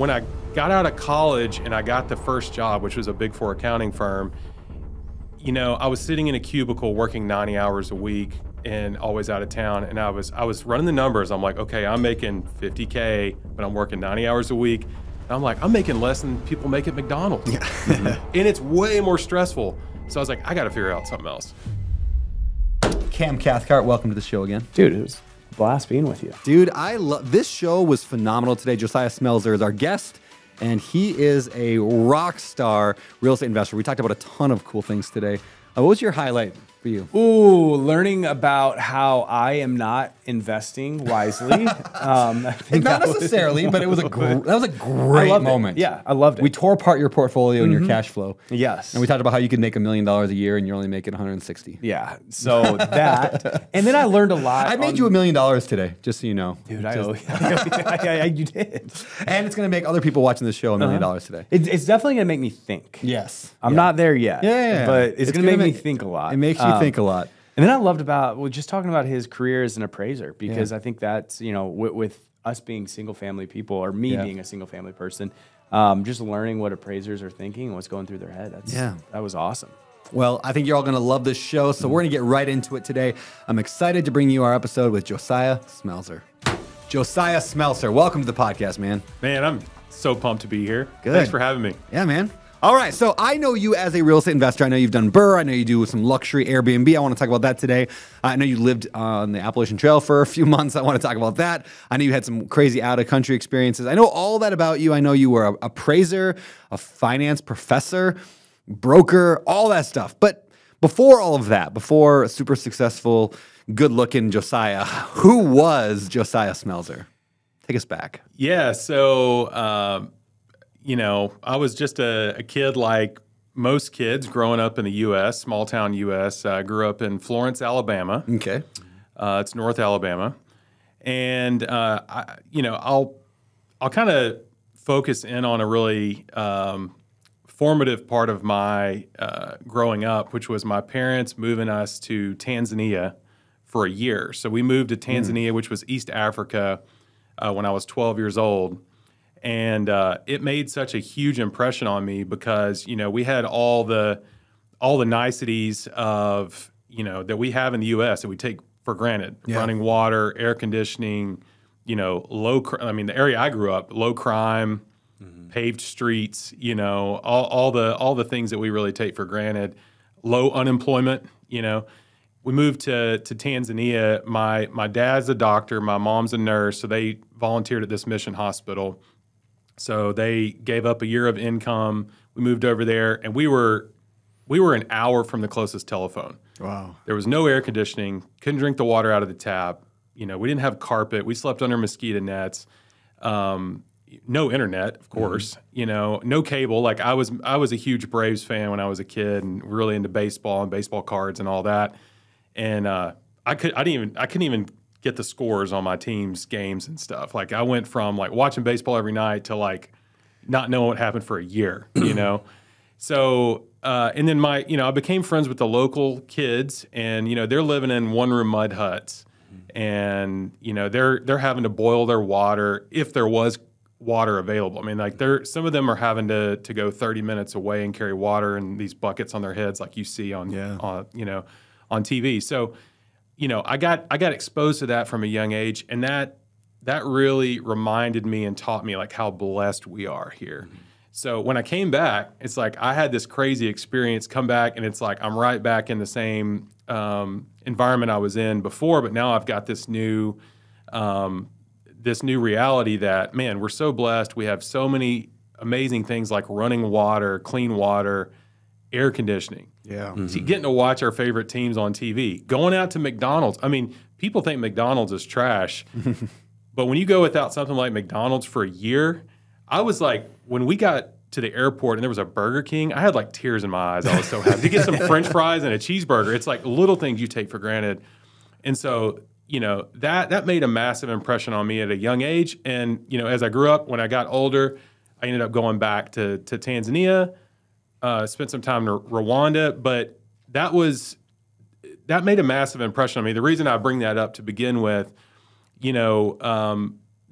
When I got out of college and I got the first job, which was a Big Four accounting firm, you know, I was sitting in a cubicle working 90 hours a week and always out of town. And I was running the numbers. I'm like, okay, I'm making 50K, but I'm working 90 hours a week. And I'm like, I'm making less than people make at McDonald's. Yeah. And it's way more stressful. So I was like, I got to figure out something else. Cam Cathcart, welcome to the show again. Dude, it was a blast being with you. Dude, I love, this show was phenomenal today. Josiah Smelser is our guest, and he is a rock star real estate investor. We talked about a ton of cool things today. What was your highlight for you? Ooh, learning about how I am not investing wisely. Not necessarily, but it was a great moment. It. Yeah, I loved it. We tore apart your portfolio and your cash flow. Yes. And we talked about how you could make $1 million a year and you're only making 160. Yeah, so that. And then I learned a lot. I made you $1 million today, just so you know. Dude, you did. And it's going to make other people watching this show $1 million today. It's definitely going to make me think. Yes. I'm not there yet. Yeah. But it's going to make me think a lot. It makes you think a lot. And then I loved about, well, just talking about his career as an appraiser, because I think that's, you know, with us being single family people, or me being a single family person, just learning what appraisers are thinking and what's going through their head. That was awesome. Well, I think you're all going to love this show, so we're going to get right into it today. I'm excited to bring you our episode with Josiah Smelser. Josiah Smelser, welcome to the podcast, man. Man, I'm so pumped to be here. Good. Thanks for having me. Yeah, man. All right, so I know you as a real estate investor. I know you've done BRRRR. I know you do some luxury Airbnb. I want to talk about that today. I know you lived on the Appalachian Trail for a few months. I want to talk about that. I know you had some crazy out-of-country experiences. I know all that about you. I know you were an appraiser, a finance professor, broker, all that stuff. But before all of that, before super successful, good-looking Josiah, who was Josiah Smelser? Take us back. Yeah, so... you know, I was just a kid like most kids growing up in the U.S., small-town U.S. I grew up in Florence, Alabama. Okay. It's North Alabama. And, you know, I'll kind of focus in on a really formative part of my growing up, which was my parents moving us to Tanzania for a year. So we moved to Tanzania, which was East Africa, when I was 12 years old. And it made such a huge impression on me because, you know, we had all the niceties of, you know, that we have in the U.S. that we take for granted. Yeah. Running water, air conditioning, you know, the area I grew up, low crime, paved streets, you know, all the things that we really take for granted, low unemployment, you know. We moved to Tanzania. My dad's a doctor, my mom's a nurse, so they volunteered at this mission hospital. So they gave up a year of income. We moved over there, and we were an hour from the closest telephone. Wow. There was no air conditioning. Couldn't drink the water out of the tap. You know, we didn't have carpet. We slept under mosquito nets. No internet, of course. You know, no cable. Like I was a huge Braves fan when I was a kid, and really into baseball and baseball cards and all that. And I couldn't even get the scores on my team's games and stuff. Like I went from like watching baseball every night to like not knowing what happened for a year, you know? So, and then you know, I became friends with the local kids, and, you know, they're living in one-room mud huts, and, you know, they're having to boil their water if there was water available. I mean, like some of them are having to go 30 minutes away and carry water in these buckets on their heads, like you see on TV. So, you know, I got exposed to that from a young age, and that really reminded me and taught me like how blessed we are here. So when I came back, it's like I had this crazy experience, come back, and it's like I'm right back in the same environment I was in before, but now I've got this new reality that, man, we're so blessed. We have so many amazing things like running water, clean water, air conditioning. Yeah. See, getting to watch our favorite teams on TV, going out to McDonald's. I mean, people think McDonald's is trash, but when you go without something like McDonald's for a year, I was like, when we got to the airport and there was a Burger King, I had like tears in my eyes. I was so happy to get some French fries and a cheeseburger. It's like little things you take for granted. And so, you know, that made a massive impression on me at a young age. And, you know, as I grew up, when I got older, I ended up going back to Tanzania. Spent some time in Rwanda, but that made a massive impression on me. The reason I bring that up to begin with, you know,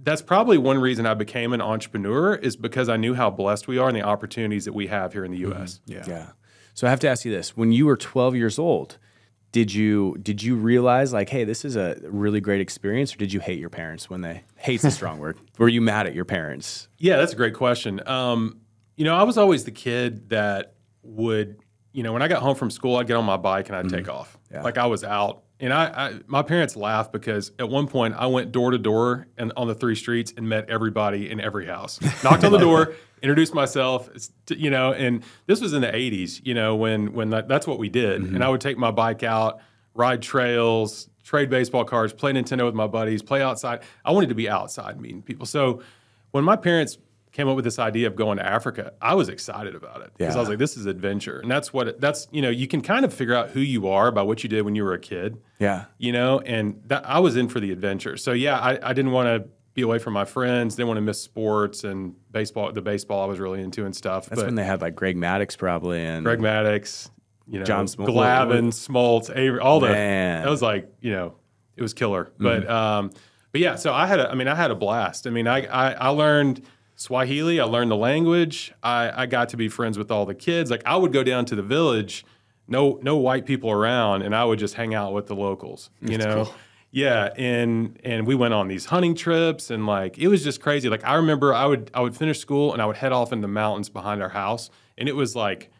that's probably one reason I became an entrepreneur, is because I knew how blessed we are and the opportunities that we have here in the U.S. Mm-hmm. Yeah. So I have to ask you this: when you were 12 years old, did you realize, like, hey, this is a really great experience, or did you hate your parents when they — hate's a strong word — were you mad at your parents? Yeah, that's a great question. You know, I was always the kid that would, you know, when I got home from school, I'd get on my bike and I'd take off. Yeah. Like, I was out. And my parents laughed because at one point I went door to door and on the three streets and met everybody in every house. Knocked on the door, introduced myself, you know, and this was in the 80s, you know, when that's what we did. Mm-hmm. And I would take my bike out, ride trails, trade baseball cards, play Nintendo with my buddies, play outside. I wanted to be outside meeting people. So when my parents came up with this idea of going to Africa, I was excited about it because I was like, this is adventure. And that's what, you know, you can kind of figure out who you are by what you did when you were a kid. Yeah. You know, and that, I was in for the adventure. So yeah, I didn't want to be away from my friends. Didn't want to miss sports and baseball. The baseball I was really into and stuff. That's when they had like Greg Maddux probably. And Greg Maddux, you know, John Glavin, Smoltz, Avery, all the, that was like, you know, it was killer. Mm-hmm. But yeah, so I had a blast. I mean, I learned Swahili, I learned the language. I got to be friends with all the kids. Like, I would go down to the village, no white people around, and I would just hang out with the locals, you know? Cool. Yeah, and we went on these hunting trips, and like, it was just crazy. Like, I remember I would finish school and I would head off in the mountains behind our house, and it was like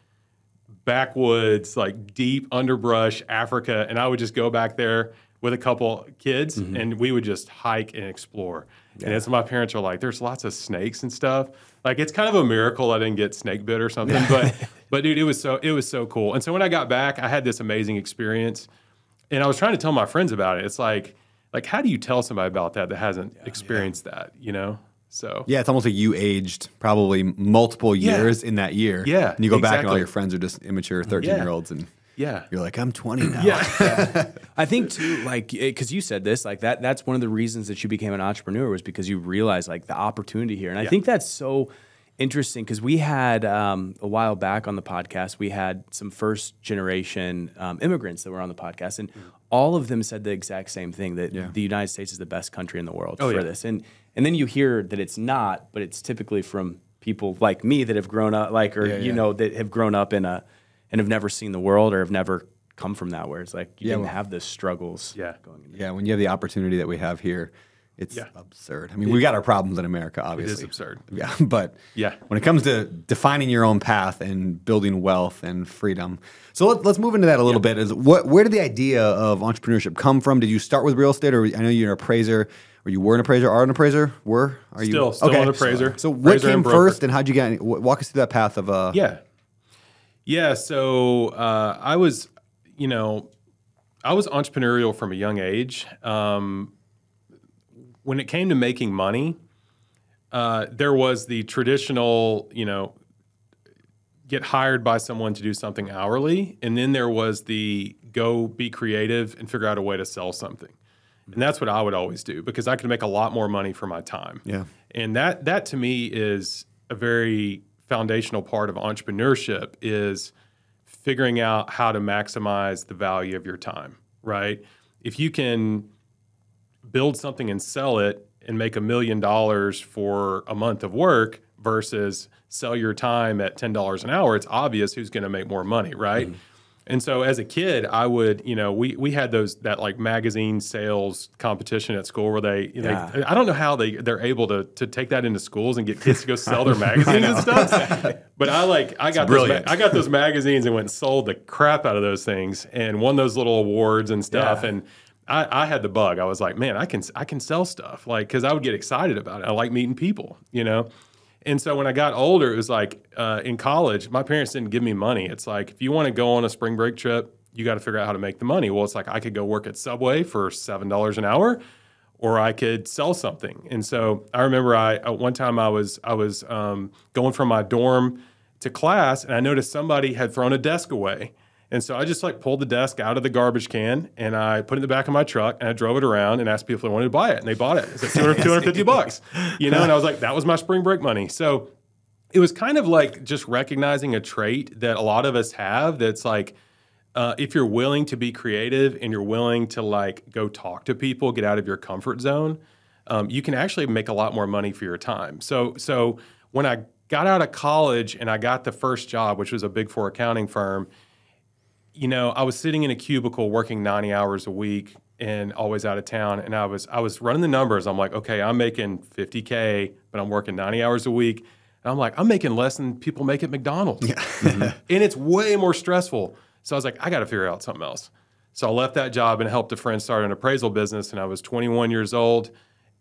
backwoods, like deep underbrush Africa, and I would just go back there with a couple kids, mm-hmm. and we would just hike and explore. Yeah. And my parents are like, there's lots of snakes and stuff. Like, it's kind of a miracle I didn't get snake bit or something. But dude, it was so cool. And so when I got back, I had this amazing experience, and I was trying to tell my friends about it. It's like how do you tell somebody about that hasn't experienced that, you know? So yeah, it's almost like you aged probably multiple years in that year. Yeah, and you go back and all your friends are just immature 13-year-olds and yeah. You're like, I'm 20 now. Yeah. I think too, like, because you said this, like that's one of the reasons that you became an entrepreneur, was because you realized like the opportunity here. And I think that's so interesting, because we had a while back on the podcast, we had some first generation immigrants that were on the podcast, and all of them said the exact same thing, that the United States is the best country in the world for this. And then you hear that it's not, but it's typically from people like me that have grown up, like, or, you know, that have grown up in a, and have never seen the world, or have never come from that, where it's like you didn't have the struggles. Yeah, going in there. Yeah. When you have the opportunity that we have here, it's absurd. I mean, we got our problems in America, obviously. It is absurd. Yeah, but when it comes to defining your own path and building wealth and freedom, so let's move into that a little bit. Is where did the idea of entrepreneurship come from? Did you start with real estate, or I know you're an appraiser, or you were an appraiser, are an appraiser, were? Are you still an appraiser? So what came first, and how'd you get? Walk us through that path of Yeah, so I was, you know, I was entrepreneurial from a young age. When it came to making money, there was the traditional, you know, get hired by someone to do something hourly, and then there was the go be creative and figure out a way to sell something. And that's what I would always do, because I could make a lot more money for my time. Yeah, and that to me is a very foundational part of entrepreneurship, is figuring out how to maximize the value of your time, right? If you can build something and sell it and make $1 million for a month of work versus sell your time at $10 an hour, it's obvious who's going to make more money, right? Mm-hmm. And so as a kid, I would, you know, we had that like magazine sales competition at school where they I don't know how they're able to take that into schools and get kids to go sell their magazines and stuff. But I got those magazines and went and sold the crap out of those things and won those little awards and stuff. Yeah. And I had the bug. I was like, man, I can sell stuff, like, because I would get excited about it. I like meeting people, you know. And so when I got older, it was like in college, my parents didn't give me money. It's like, if you want to go on a spring break trip, you got to figure out how to make the money. Well, it's like I could go work at Subway for $7 an hour, or I could sell something. And so I remember one time I was going from my dorm to class, and I noticed somebody had thrown a desk away. And so I just like pulled the desk out of the garbage can, and I put it in the back of my truck, and I drove it around and asked people if they wanted to buy it, and they bought it. It's like $250, you know? And I was like, that was my spring break money. So it was kind of like just recognizing a trait that a lot of us have, that's like, if you're willing to be creative and you're willing to like go talk to people, get out of your comfort zone, you can actually make a lot more money for your time. So when I got out of college and I got the first job, which was a Big Four accounting firm, you know, I was sitting in a cubicle working 90 hours a week and always out of town. And I was running the numbers. I'm like, okay, I'm making 50K, but I'm working 90 hours a week. And I'm like, I'm making less than people make at McDonald's. Yeah. And it's way more stressful. So I was like, I got to figure out something else. So I left that job and helped a friend start an appraisal business. And I was 21 years old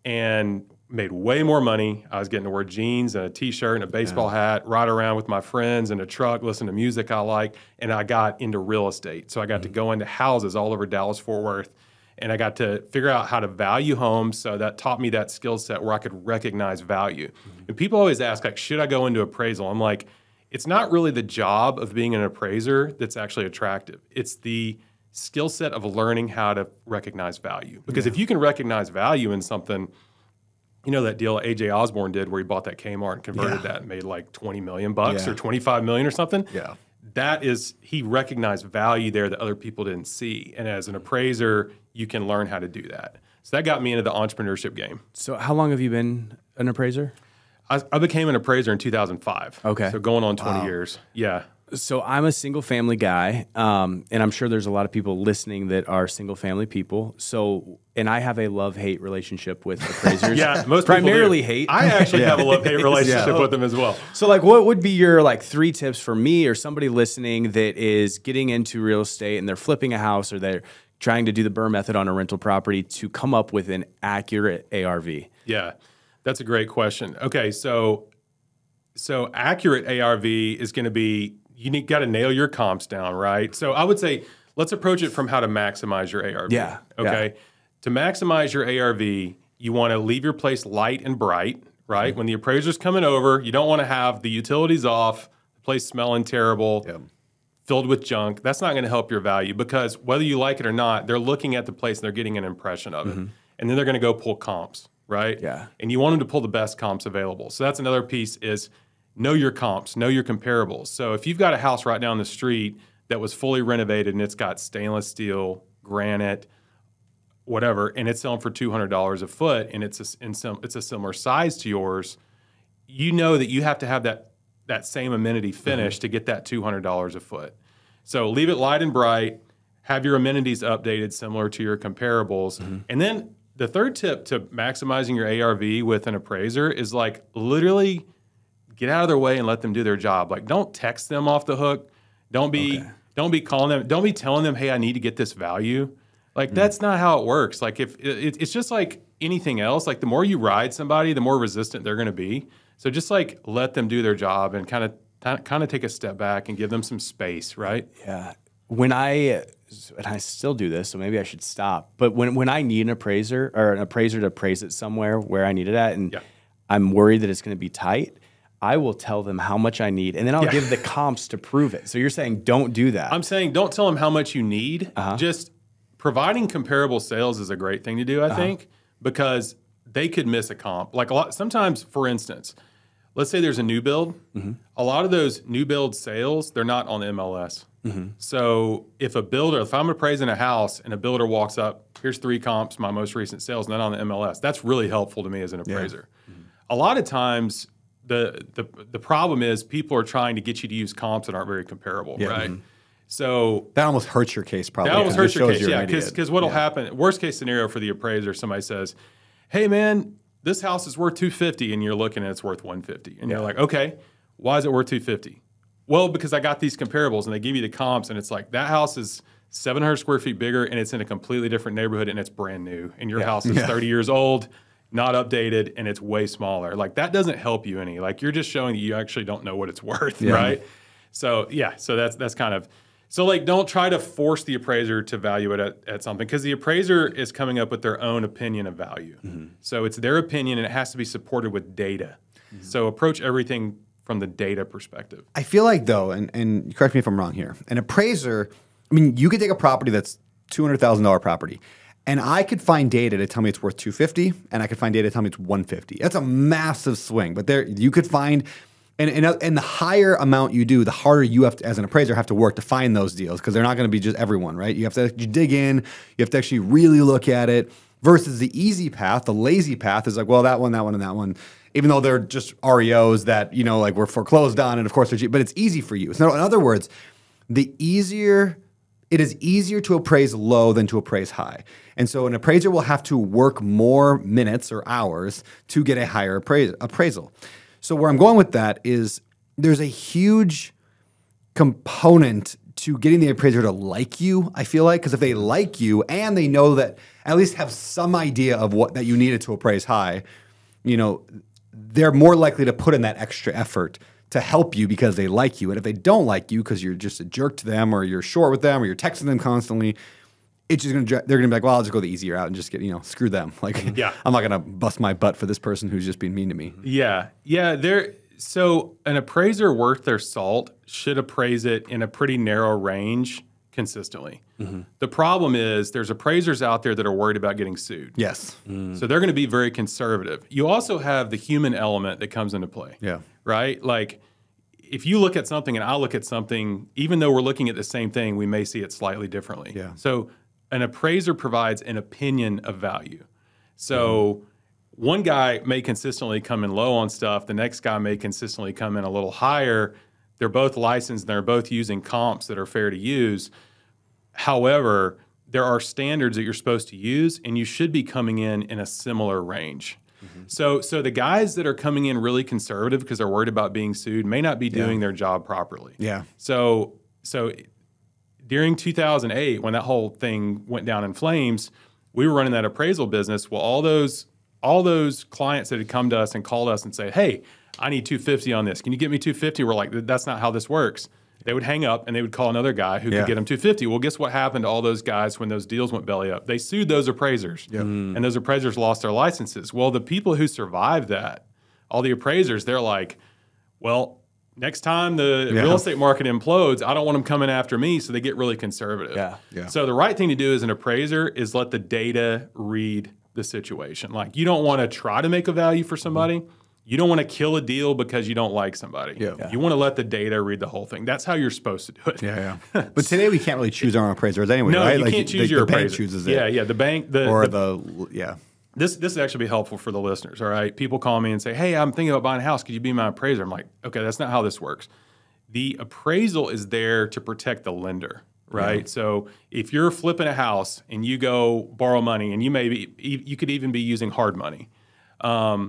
and made way more money. I was getting to wear jeans and a T-shirt and a baseball hat, ride around with my friends in a truck, listen to music I like. And I got into real estate. So I got to go into houses all over Dallas-Fort Worth. And I got to figure out how to value homes. So that taught me that skill set where I could recognize value. And people always ask, like, should I go into appraisal? I'm like, it's not really the job of being an appraiser that's actually attractive. It's the skill set of learning how to recognize value. Because if you can recognize value in something, you know that deal A.J. Osborne did where he bought that Kmart and converted that and made like $20 million or 25 million or something? Yeah. That is, he recognized value there that other people didn't see. And as an appraiser, you can learn how to do that. So that got me into the entrepreneurship game. So how long have you been an appraiser? I became an appraiser in 2005. Okay. So going on 20 years. Yeah. So I'm a single family guy, and I'm sure there's a lot of people listening that are single family people. So, and I have a love-hate relationship with appraisers. Yeah, most primarily people do. Hate. I actually have a love-hate relationship with them as well. So, like, what would be your like 3 tips for me or somebody listening that is getting into real estate and they're flipping a house or they're trying to do the BRRRR method on a rental property to come up with an accurate ARV? Yeah, that's a great question. Okay, so accurate ARV is going to be, you got to nail your comps down, right? So I would say let's approach it from how to maximize your ARV. Yeah. Okay. Yeah. To maximize your ARV, you want to leave your place light and bright, right? When the appraiser's coming over, you don't want to have the utilities off, the place smelling terrible, filled with junk. That's not going to help your value because whether you like it or not, they're looking at the place and they're getting an impression of it. And then they're going to go pull comps, right? Yeah. And you want them to pull the best comps available. So that's another piece is know your comps, know your comparables. So if you've got a house right down the street that was fully renovated and it's got stainless steel, granite, whatever, and it's selling for $200 a foot and it's a similar size to yours, you know that you have to have that same amenity finish to get that $200 a foot. So leave it light and bright, have your amenities updated similar to your comparables. And then the third tip to maximizing your ARV with an appraiser is like literally – get out of their way and let them do their job. Like, don't text them off the hook. Don't be calling them. Don't be telling them, hey, I need to get this value. Like, that's not how it works. Like, if it's just like anything else. Like, the more you ride somebody, the more resistant they're going to be. So just like let them do their job and kind of take a step back and give them some space, right? Yeah. When I and I still do this, so maybe I should stop. But when I need an appraiser or an appraiser to appraise it somewhere where I need it at, and I'm worried that it's going to be tight, I will tell them how much I need, and then I'll give the comps to prove it. So you're saying don't do that. I'm saying don't tell them how much you need. Just providing comparable sales is a great thing to do, I think, because they could miss a comp. Like a lot, sometimes, for instance, let's say there's a new build. A lot of those new build sales, they're not on the MLS. So if a builder, if I'm appraising a house and a builder walks up, here's 3 comps, my most recent sales, not on the MLS. That's really helpful to me as an appraiser. A lot of times, the problem is people are trying to get you to use comps that aren't very comparable, right? So that almost hurts your case, probably. That almost hurts your case, because what'll happen, worst case scenario for the appraiser, somebody says, hey, man, this house is worth $250, and you're looking and it's worth $150. And you're like, okay, why is it worth $250? Well, because I got these comparables, and they give you the comps, and it's like, that house is 700 square feet bigger, and it's in a completely different neighborhood, and it's brand new, and your house is 30 years old, not updated, and it's way smaller. Like, that doesn't help you any. Like, you're just showing that you actually don't know what it's worth, right? So, yeah, so that's kind of – so, like, don't try to force the appraiser to value it at something because the appraiser is coming up with their own opinion of value. So it's their opinion, and it has to be supported with data. So approach everything from the data perspective. I feel like, though, and correct me if I'm wrong here, an appraiser – I mean, you could take a property that's $200,000 property, and I could find data to tell me it's worth $250, and I could find data to tell me it's $150. That's a massive swing. But there, you could find, and the higher amount you do, the harder you have to, as an appraiser, have to work to find those deals because they're not going to be just everyone, right? You have to dig in. You have to actually really look at it. Versus the easy path, the lazy path is like, well, that one, that one, and that one. Even though they're just REOs that, you know, like were foreclosed on, and of course they're cheap, but it's easy for you. So in other words, it is easier to appraise low than to appraise high. And so an appraiser will have to work more minutes or hours to get a higher appraisal. So where I'm going with that is there's a huge component to getting the appraiser to like you, I feel like, because if they like you and they know that, at least have some idea of what that you needed to appraise high, you know, they're more likely to put in that extra effort to help you because they like you. And if they don't like you because you're just a jerk to them or you're short with them or you're texting them constantly, it's just they're gonna be like, well, I'll just go the easier out and just get, you know, screw them. Like, yeah. I'm not gonna bust my butt for this person who's just being mean to me. Yeah, yeah. So an appraiser worth their salt should appraise it in a pretty narrow range consistently. Mm-hmm. The problem is there's appraisers out there that are worried about getting sued. Yes. Mm. So they're going to be very conservative. You also have the human element that comes into play. Yeah. Right? Like if you look at something and I look at something, even though we're looking at the same thing, we may see it slightly differently. Yeah. So an appraiser provides an opinion of value. So... Mm. One guy may consistently come in low on stuff. The next guy may consistently come in a little higher. They're both licensed and they're both using comps that are fair to use. However, there are standards that you're supposed to use, and you should be coming in a similar range. Mm-hmm. So the guys that are coming in really conservative because they're worried about being sued may not be doing their job properly. Yeah. So during 2008, when that whole thing went down in flames, we were running that appraisal business. Well, all those clients that had come to us and called us and say, hey, I need 250 on this. Can you get me 250? We're like, that's not how this works. They would hang up and they would call another guy who could get them 250. Well, guess what happened to all those guys when those deals went belly up? They sued those appraisers and those appraisers lost their licenses. Well, the people who survived that, all the appraisers, they're like, well, next time the real estate market implodes, I don't want them coming after me. So they get really conservative. Yeah. Yeah. So the right thing to do as an appraiser is let the data read the situation. Like, you don't want to try to make a value for somebody. You don't want to kill a deal because you don't like somebody. Yeah. Yeah. You want to let the data read the whole thing. That's how you're supposed to do it. Yeah, yeah. But today we can't really choose our own appraisers anyway, no, right? You can't choose your appraiser. Bank chooses it. Yeah, yeah. The bank, This would actually be helpful for the listeners, all right? People call me and say, hey, I'm thinking about buying a house. Could you be my appraiser? I'm like, okay, that's not how this works. The appraisal is there to protect the lender. Right. Yeah. So if you're flipping a house and you go borrow money, and you could even be using hard money. The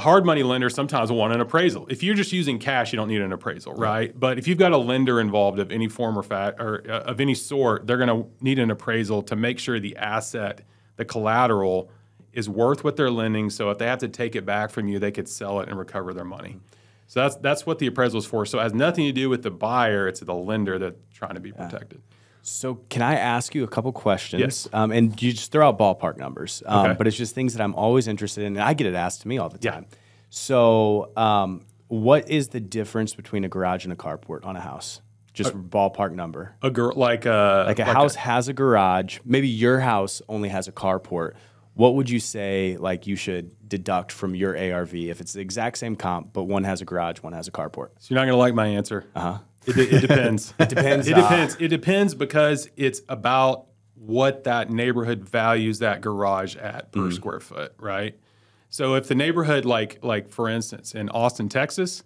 hard money lender sometimes will want an appraisal. If you're just using cash, you don't need an appraisal. Right. But if you've got a lender involved of any form or of any sort, they're going to need an appraisal to make sure the asset, the collateral, is worth what they're lending. So if they have to take it back from you, they could sell it and recover their money. So that's what the appraisal is for. So it has nothing to do with the buyer. It's the lender that's trying to be protected. So can I ask you a couple questions? Yes. And you just throw out ballpark numbers, okay. But it's just things that I'm always interested in, and I get it asked to me all the time. Yeah. So what is the difference between a garage and a carport on a house? Just ballpark number. Like a house has a garage. Maybe your house only has a carport. What would you say like you should deduct from your ARV if it's the exact same comp, but one has a garage, one has a carport? So you're not going to like my answer. Uh-huh. It depends. It depends. It depends. It depends because it's about what that neighborhood values that garage at per square foot, right? So if the neighborhood, like for instance, in Austin, Texas,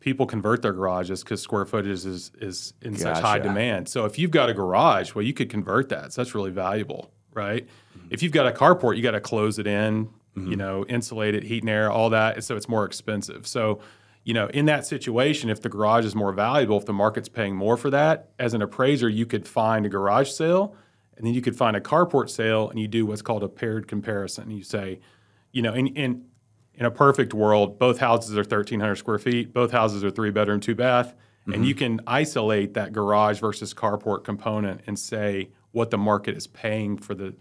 people convert their garages because square footage is in such high demand. So if you've got a garage, well, you could convert that. So that's really valuable, right? If you've got a carport, you got to close it in, you know, insulate it, heat and air, all that. So it's more expensive. So you know, in that situation, if the garage is more valuable, if the market's paying more for that, as an appraiser, you could find a garage sale, and then you could find a carport sale, and you do what's called a paired comparison. You say, you know, in a perfect world, both houses are 1,300 square feet, both houses are 3-bedroom, 2-bath, and you can isolate that garage versus carport component and say what the market is paying for the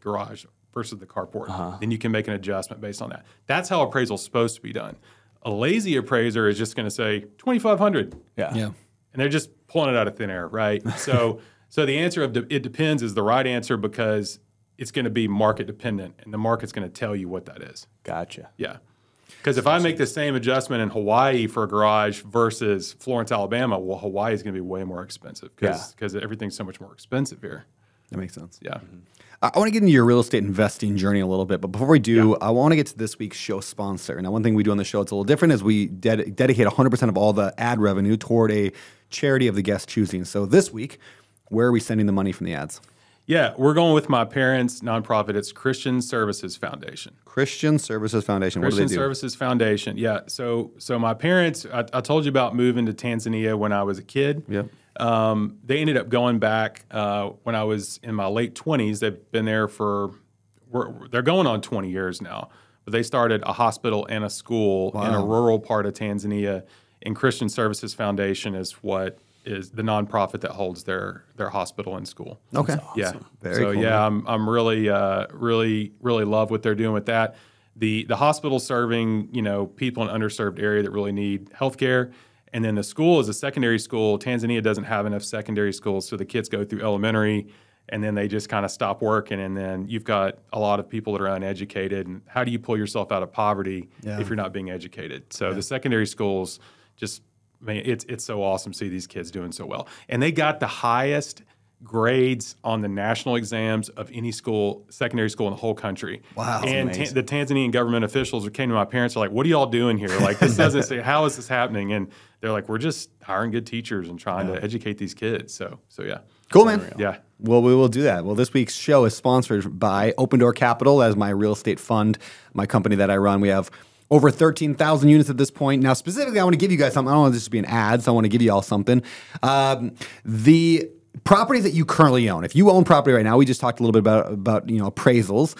garage versus the carport. Then you can make an adjustment based on that. That's how appraisal's supposed to be done. A lazy appraiser is just going to say 2,500. Yeah. Yeah. And they're just pulling it out of thin air, right? So the answer of it depends is the right answer because it's going to be market dependent and the market's going to tell you what that is. Gotcha. Yeah. Because if I make the same adjustment in Hawaii for a garage versus Florence, Alabama, well, Hawaii is going to be way more expensive because everything's so much more expensive here. That makes sense. Yeah. Mm-hmm. I want to get into your real estate investing journey a little bit, but before we do, I want to get to this week's show sponsor. Now, one thing we do on the show that's a little different is we dedicate 100% of all the ad revenue toward a charity of the guest choosing. So this week, where are we sending the money from the ads? Yeah, we're going with my parents' nonprofit. It's Christian Services Foundation. Christian Services Foundation. What do they do? Christian Services Foundation. Yeah. So my parents, I told you about moving to Tanzania when I was a kid. Yeah. They ended up going back when I was in my late 20s. They've been there for, they're going on 20 years now. But they started a hospital and a school in a rural part of Tanzania. And Christian Services Foundation is what is the nonprofit that holds their hospital and school. Okay. Awesome. Yeah. Very cool, man. I'm really, really love what they're doing with that. The hospital serving, you know, people in underserved area that really need healthcare. And then the school is a secondary school. Tanzania doesn't have enough secondary schools, so the kids go through elementary, and then they just kind of stop working. And then you've got a lot of people that are uneducated. And how do you pull yourself out of poverty if you're not being educated? So the secondary schools just, I mean, it's so awesome to see these kids doing so well. And they got the highest grades on the national exams of any school, secondary school in the whole country. Wow. And the Tanzanian government officials who came to my parents are like, what are y'all doing here? Like, this doesn't say, how is this happening? And they're like, we're just hiring good teachers and trying to educate these kids. So yeah. Cool, man. Yeah. Well, we will do that. Well, this week's show is sponsored by Open Door Capital as my real estate fund, my company that I run. We have over 13,000 units at this point. Now, specifically, I want to give you guys something. I don't want this to be an ad, so I want to give you all something. The properties that you currently own. If you own property right now, we just talked a little bit about you know, appraisals.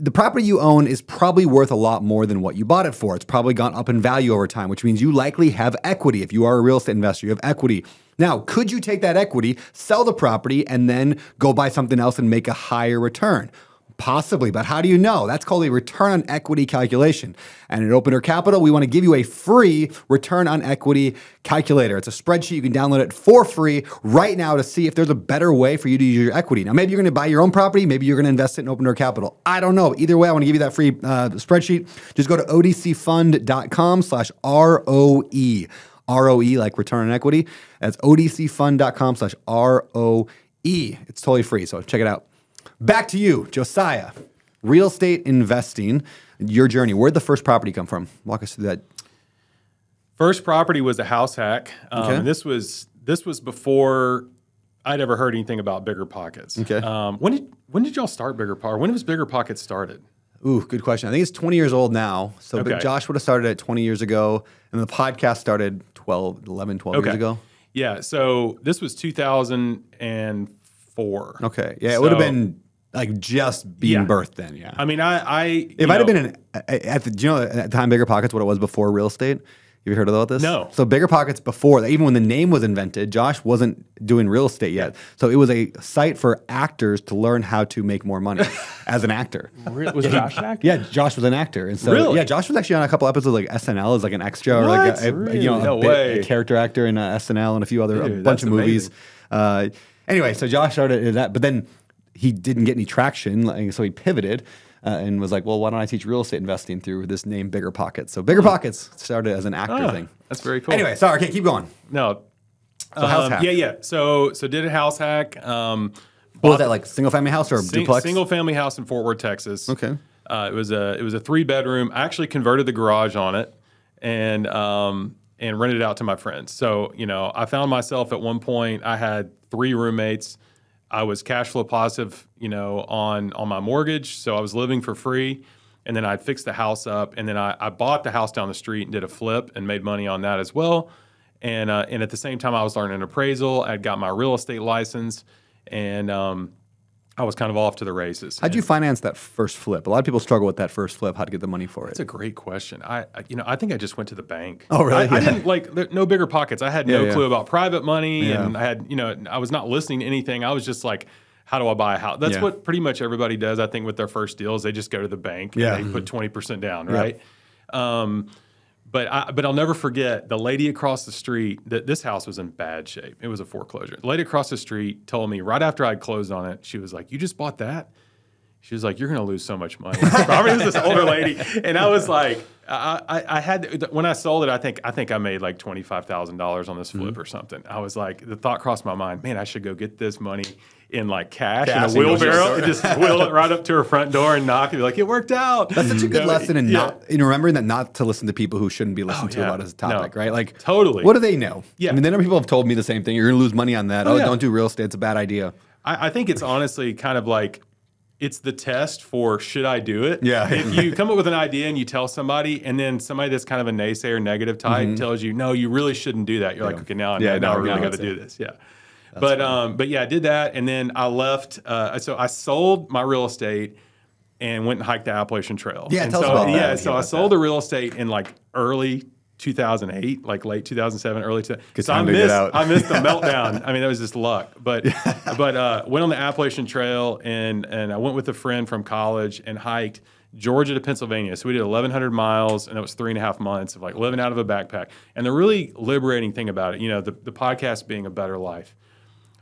The property you own is probably worth a lot more than what you bought it for. It's probably gone up in value over time, which means you likely have equity. If you are a real estate investor, you have equity. Now, could you take that equity, sell the property, and then go buy something else and make a higher return? Possibly, but how do you know? That's called a return on equity calculation. And at Open Door Capital, we want to give you a free return on equity calculator. It's a spreadsheet. You can download it for free right now to see if there's a better way for you to use your equity. Now, maybe you're going to buy your own property. Maybe you're going to invest it in Open Door Capital. I don't know. Either way, I want to give you that free spreadsheet. Just go to odcfund.com/ROE. ROE, like return on equity. That's odcfund.com/ROE. It's totally free, so check it out. Back to you, Josiah. Real estate investing, your journey. Where'd the first property come from? Walk us through that. First property was a house hack. Okay. This was before I'd ever heard anything about Bigger Pockets. Okay. When did y'all start Bigger Pockets? When was Bigger Pockets started? Ooh, good question. I think it's 20 years old now. So okay. But Josh would have started it 20 years ago, and the podcast started 11, 12 years ago. Yeah. So this was 2004. Okay. Yeah, so it would have been like just being birthed then, I mean, at the time Bigger Pockets, what it was before real estate. Have you heard about this? No. So Bigger Pockets before, even when the name was invented, Josh wasn't doing real estate yet. So it was a site for actors to learn how to make more money as an actor. Was Josh an actor? Yeah, Josh was an actor. And so, really? Yeah, Josh was actually on a couple episodes like SNL as like an extra or like a character actor in SNL and a few other a bunch of movies. Anyway, so Josh started that, but then he didn't get any traction, so he pivoted and was like, well, why don't I teach real estate investing through this name, Bigger Pockets? So Bigger Pockets started as an actor thing. That's very cool. Anyway, sorry, okay, keep going. No. So house hack. Yeah. So did a house hack. What was that, like single-family house or duplex? Single-family house in Fort Worth, Texas. Okay. It was a three-bedroom. I actually converted the garage on it and rented it out to my friends. So, you know, I found myself at one point, I had 3 roommates. I was cash flow positive, you know, on my mortgage, so I was living for free, and then I fixed the house up, and then I bought the house down the street and did a flip and made money on that as well, and at the same time I was learning appraisal, I'd got my real estate license, and I was kind of off to the races. How'd you finance that first flip? A lot of people struggle with that first flip, how to get the money for it. That's a great question. I think I just went to the bank. Oh, really? I didn't, like, no Bigger Pockets. I had no clue about private money, and I had, you know, I was not listening to anything. I was just like, how do I buy a house? That's what pretty much everybody does, I think, with their first deals. They just go to the bank, and they put 20% down, right? But I'll never forget the lady across the street, that this house was in bad shape. It was a foreclosure. The lady across the street told me right after I'd closed on it, she was like, "You just bought that?" She was like, "You're going to lose so much money." This older lady. And I was like, I had, when I sold it, I think I made like $25,000 on this flip or something. I was like, the thought crossed my mind, man, I should go get this money in like cash in a wheelbarrow and just wheel it right up to her front door and knock and be like, it worked out. That's such a good lesson in remembering that not to listen to people who shouldn't be listened to about this topic, right? Like, totally. What do they know? Yeah. I mean, then people have told me the same thing. You're going to lose money on that. Oh, don't do real estate. It's a bad idea. I think it's honestly kind of like, it's the test for should I do it? Yeah. If you come up with an idea and you tell somebody, and then somebody that's kind of a naysayer, negative type tells you, no, you really shouldn't do that. You're like, okay, now we're really got to do this. Yeah. That's but yeah, I did that. And then I left. So I sold my real estate and went and hiked the Appalachian Trail. Yeah. So I sold the real estate in like early 2008, like late 2007, early 2000. So I missed the meltdown. I mean, that was just luck. But went on the Appalachian Trail and I went with a friend from college and hiked Georgia to Pennsylvania. So we did 1,100 miles, and that was 3.5 months of like living out of a backpack. And the really liberating thing about it, you know, the podcast being A Better Life,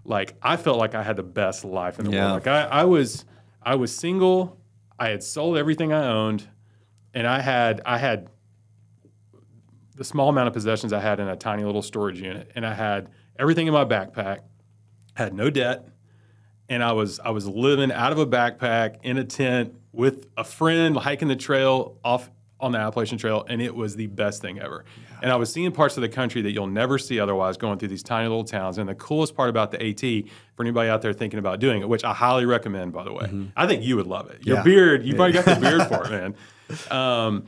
like I felt like I had the best life in the world. Like I was single, I had sold everything I owned, and I had the small amount of possessions I had in a tiny little storage unit, and I had everything in my backpack, had no debt, and I was living out of a backpack in a tent with a friend, hiking the trail off on the Appalachian Trail, and it was the best thing ever. Yeah. And I was seeing parts of the country that you'll never see otherwise, going through these tiny little towns. And the coolest part about the AT, for anybody out there thinking about doing it, which I highly recommend, by the way, I think you would love it. Your beard, you've already got the beard for it, man.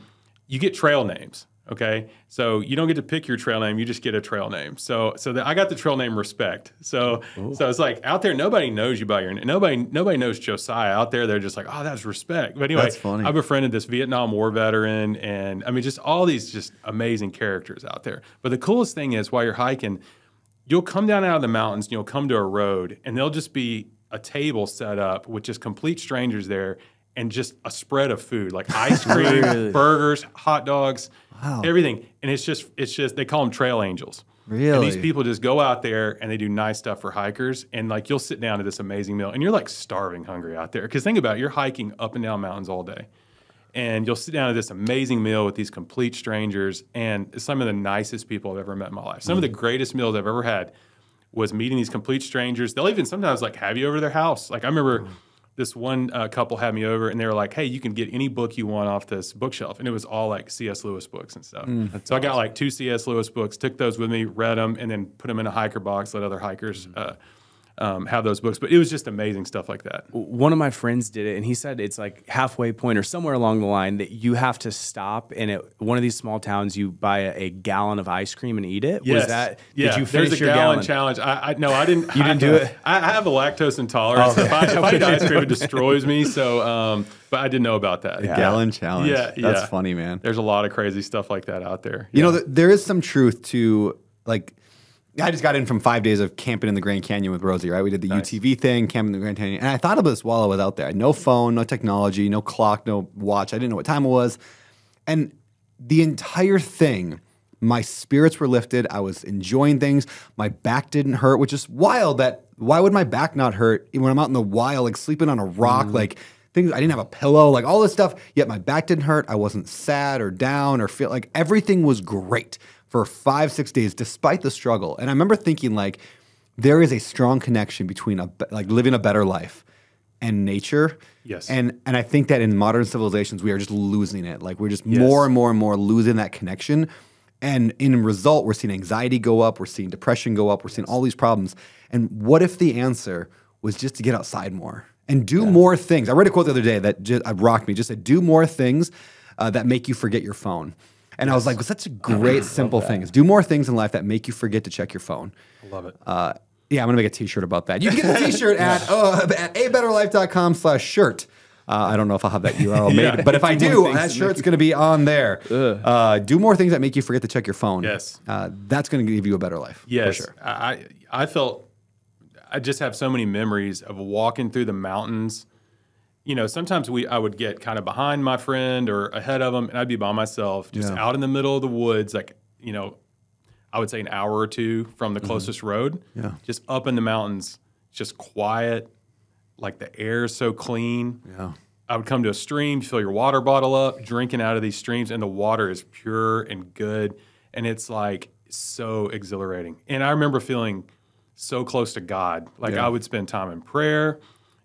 You get trail names. Okay, so you don't get to pick your trail name; you just get a trail name. So I got the trail name Respect. So it's like out there, nobody knows you by your name. Nobody knows Josiah out there. They're just like, oh, that's Respect. But anyway, that's funny. I befriended this Vietnam War veteran, and I mean, just all these just amazing characters out there. But the coolest thing is, while you're hiking, you'll come down out of the mountains, and you'll come to a road, and there'll just be a table set up with just complete strangers there, and just a spread of food like ice cream, burgers, hot dogs. Wow. Everything. And it's just they call them trail angels. Really? And these people just go out there and they do nice stuff for hikers. And like you'll sit down to this amazing meal and you're like starving hungry out there. Because think about it, you're hiking up and down mountains all day. And you'll sit down to this amazing meal with these complete strangers and some of the nicest people I've ever met in my life. Some of the greatest meals I've ever had was meeting these complete strangers. They'll even sometimes like have you over to their house. Like I remember this one couple had me over, and they were like, hey, you can get any book you want off this bookshelf. And it was all like C.S. Lewis books and stuff. So I got like 2 C.S. Lewis books, took those with me, read them, and then put them in a hiker box, let other hikers have those books. But it was just amazing stuff like that. One of my friends did it, and he said it's like halfway point or somewhere along the line that you have to stop, and at one of these small towns, you buy a gallon of ice cream and eat it. Yes. Was that, did you finish your gallon? There's a gallon challenge. No, I didn't. You didn't do it? I have a lactose intolerance. Okay. If I eat ice cream, it destroys me. So, but I didn't know about that. A gallon challenge. That's funny, man. There's a lot of crazy stuff like that out there. You know, there is some truth to, like, I just got in from 5 days of camping in the Grand Canyon with Rosie, right? We did the UTV thing, camping in the Grand Canyon. And I thought about this while I was out there. No phone, no technology, no clock, no watch. I didn't know what time it was. And the entire thing, my spirits were lifted. I was enjoying things. My back didn't hurt, which is wild. Why would my back not hurt when I'm out in the wild, like sleeping on a rock, like things? I didn't have a pillow, like all this stuff. Yet my back didn't hurt. I wasn't sad or down or feel like everything was great for 5-6 days, despite the struggle. And I remember thinking, like, there is a strong connection between like living a better life and nature. Yes. And I think that in modern civilizations, we are just losing it. Like, we're just more and more and more losing that connection. And in result, we're seeing anxiety go up. We're seeing depression go up. We're seeing all these problems. And what if the answer was just to get outside more and do more things? I read a quote the other day that just rocked me. Just said, do more things that make you forget your phone. And I was like, well, that's a great, simple thing. Is do more things in life that make you forget to check your phone. I love it. Yeah, I'm going to make a T-shirt about that. You can get the T-shirt at abetterlife.com/shirt. I don't know if I'll have that URL made, but if I do, that shirt's going to be on there. Do more things that make you forget to check your phone. Yes. That's going to give you a better life. Yes. For sure. I felt, I just have so many memories of walking through the mountains. You know, sometimes I would get kind of behind my friend or ahead of them, and I'd be by myself, just out in the middle of the woods, like, you know, I would say an hour or two from the closest road, just up in the mountains, just quiet, like the air is so clean. I would come to a stream, fill your water bottle up, drinking out of these streams, and the water is pure and good, and it's like so exhilarating. And I remember feeling so close to God. Like I would spend time in prayer.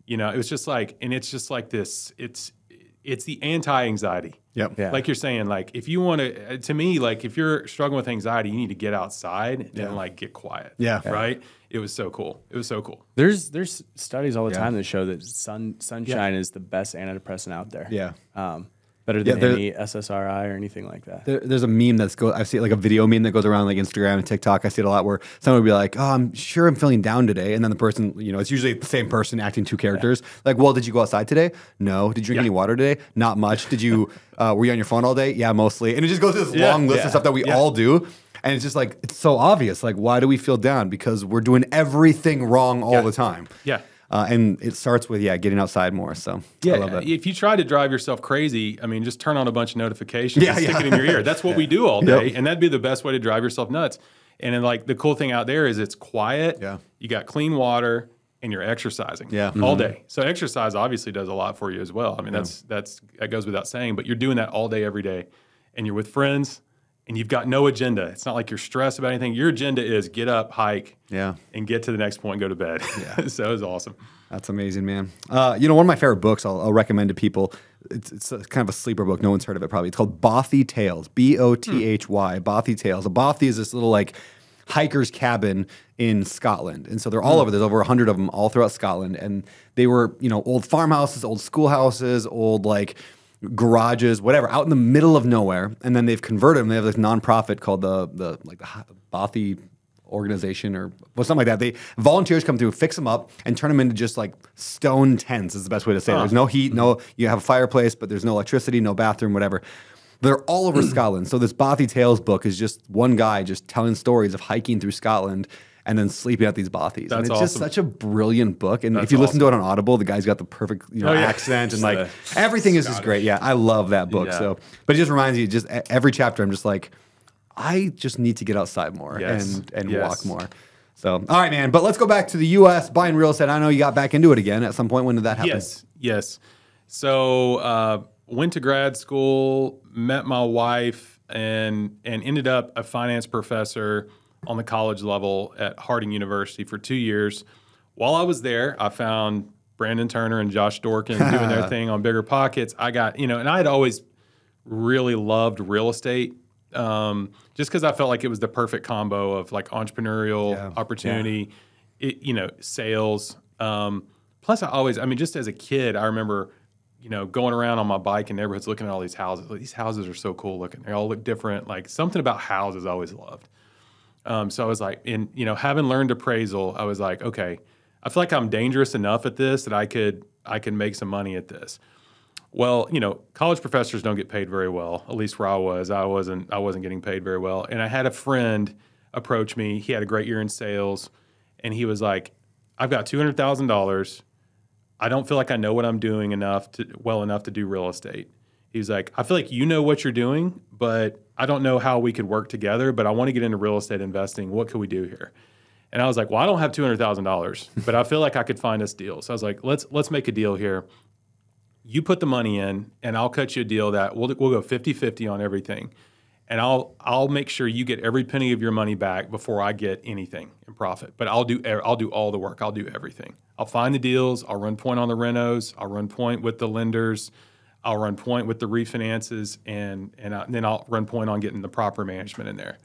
You know, it was just like, and it's just like this. It's the anti-anxiety. Yep. Yeah. Like you're saying, like if you want to me, like if you're struggling with anxiety, you need to get outside and like get quiet. Yeah. Right. It was so cool. It was so cool. There's studies all the time that show that sunshine is the best antidepressant out there. Yeah. Better than any SSRI or anything like that. There's a meme that's I see it, like a video meme that goes around like Instagram and TikTok. I see it a lot where someone would be like, "Oh, I'm sure I'm feeling down today," and then the person, you know, it's usually the same person acting two characters. Like, "Well, did you go outside today? No. Did you drink any water today? Not much. Did you? Were you on your phone all day? Yeah, mostly." And it just goes this long list of stuff that we all do. And it's just like, it's so obvious. Like, why do we feel down? Because we're doing everything wrong all the time. Yeah. And it starts with, getting outside more. So I love that. If you try to drive yourself crazy, I mean, just turn on a bunch of notifications and stick it in your ear. That's what we do all day. And that'd be the best way to drive yourself nuts. And then like the cool thing out there is it's quiet. Yeah. You got clean water and you're exercising all day. So exercise obviously does a lot for you as well. I mean, that goes without saying, but you're doing that all day, every day, and you're with friends. And you've got no agenda. It's not like you're stressed about anything. Your agenda is get up, hike, and get to the next point and go to bed. Yeah. So it was awesome. That's amazing, man. You know, one of my favorite books I'll recommend to people, it's kind of a sleeper book. No one's heard of it probably. It's called Bothy Tales, B-O-T-H-Y, Bothy Tales. A bothy is this little like hiker's cabin in Scotland. And so they're all over. There's over 100 of them all throughout Scotland. And they were, you know, old farmhouses, old schoolhouses, old like garages, whatever, out in the middle of nowhere, and then they've converted them. They have this nonprofit called the Bothy organization or something like that. They volunteers come through, fix them up, and turn them into just like stone tents is the best way to say it. There's no heat, no you have a fireplace, but there's no electricity, no bathroom, whatever. They're all over Scotland. So this Bothy Tales book is just one guy just telling stories of hiking through Scotland and then sleeping at these bothies. That's and it's just such a brilliant book. And if you listen to it on Audible, the guy's got the perfect accent and like everything is just great. Yeah, I love that book. Yeah. So, but it just reminds you, just every chapter, I'm just like, I just need to get outside more and walk more. So, all right, man. But let's go back to the U.S. buying real estate. I know you got back into it again at some point. When did that happen? Yes. So, went to grad school, met my wife, and ended up a finance professor on the college level at Harding University for 2 years. While I was there, I found Brandon Turner and Josh Dorkin doing their thing on Bigger Pockets. I got, you know, and I had always really loved real estate just because I felt like it was the perfect combo of like entrepreneurial opportunity, you know, sales. Plus I always, I mean, just as a kid, I remember, you know, going around on my bike in neighborhoods, looking at all these houses. Like, these houses are so cool looking. They all look different. Like something about houses I always loved. So I was like, you know, having learned appraisal, I was like, okay, I feel like I'm dangerous enough at this that I could make some money at this. Well, you know, college professors don't get paid very well. At least where I was, I wasn't getting paid very well. And I had a friend approach me. He had a great year in sales, and he was like, I've got $200,000. I don't feel like I know what I'm doing well enough to do real estate. He was like, I feel like you know what you're doing, but I don't know how we could work together, but I want to get into real estate investing. What could we do here? And I was like, well, I don't have $200,000, but I feel like I could find us deals. So I was like, let's make a deal here. You put the money in, and I'll cut you a deal that we'll go 50-50 on everything, and I'll make sure you get every penny of your money back before I get anything in profit. But I'll do all the work. I'll do everything. I'll find the deals. I'll run point on the renos. I'll run point with the lenders. I'll run point with the refinances, and then I'll run point on getting the proper management in there.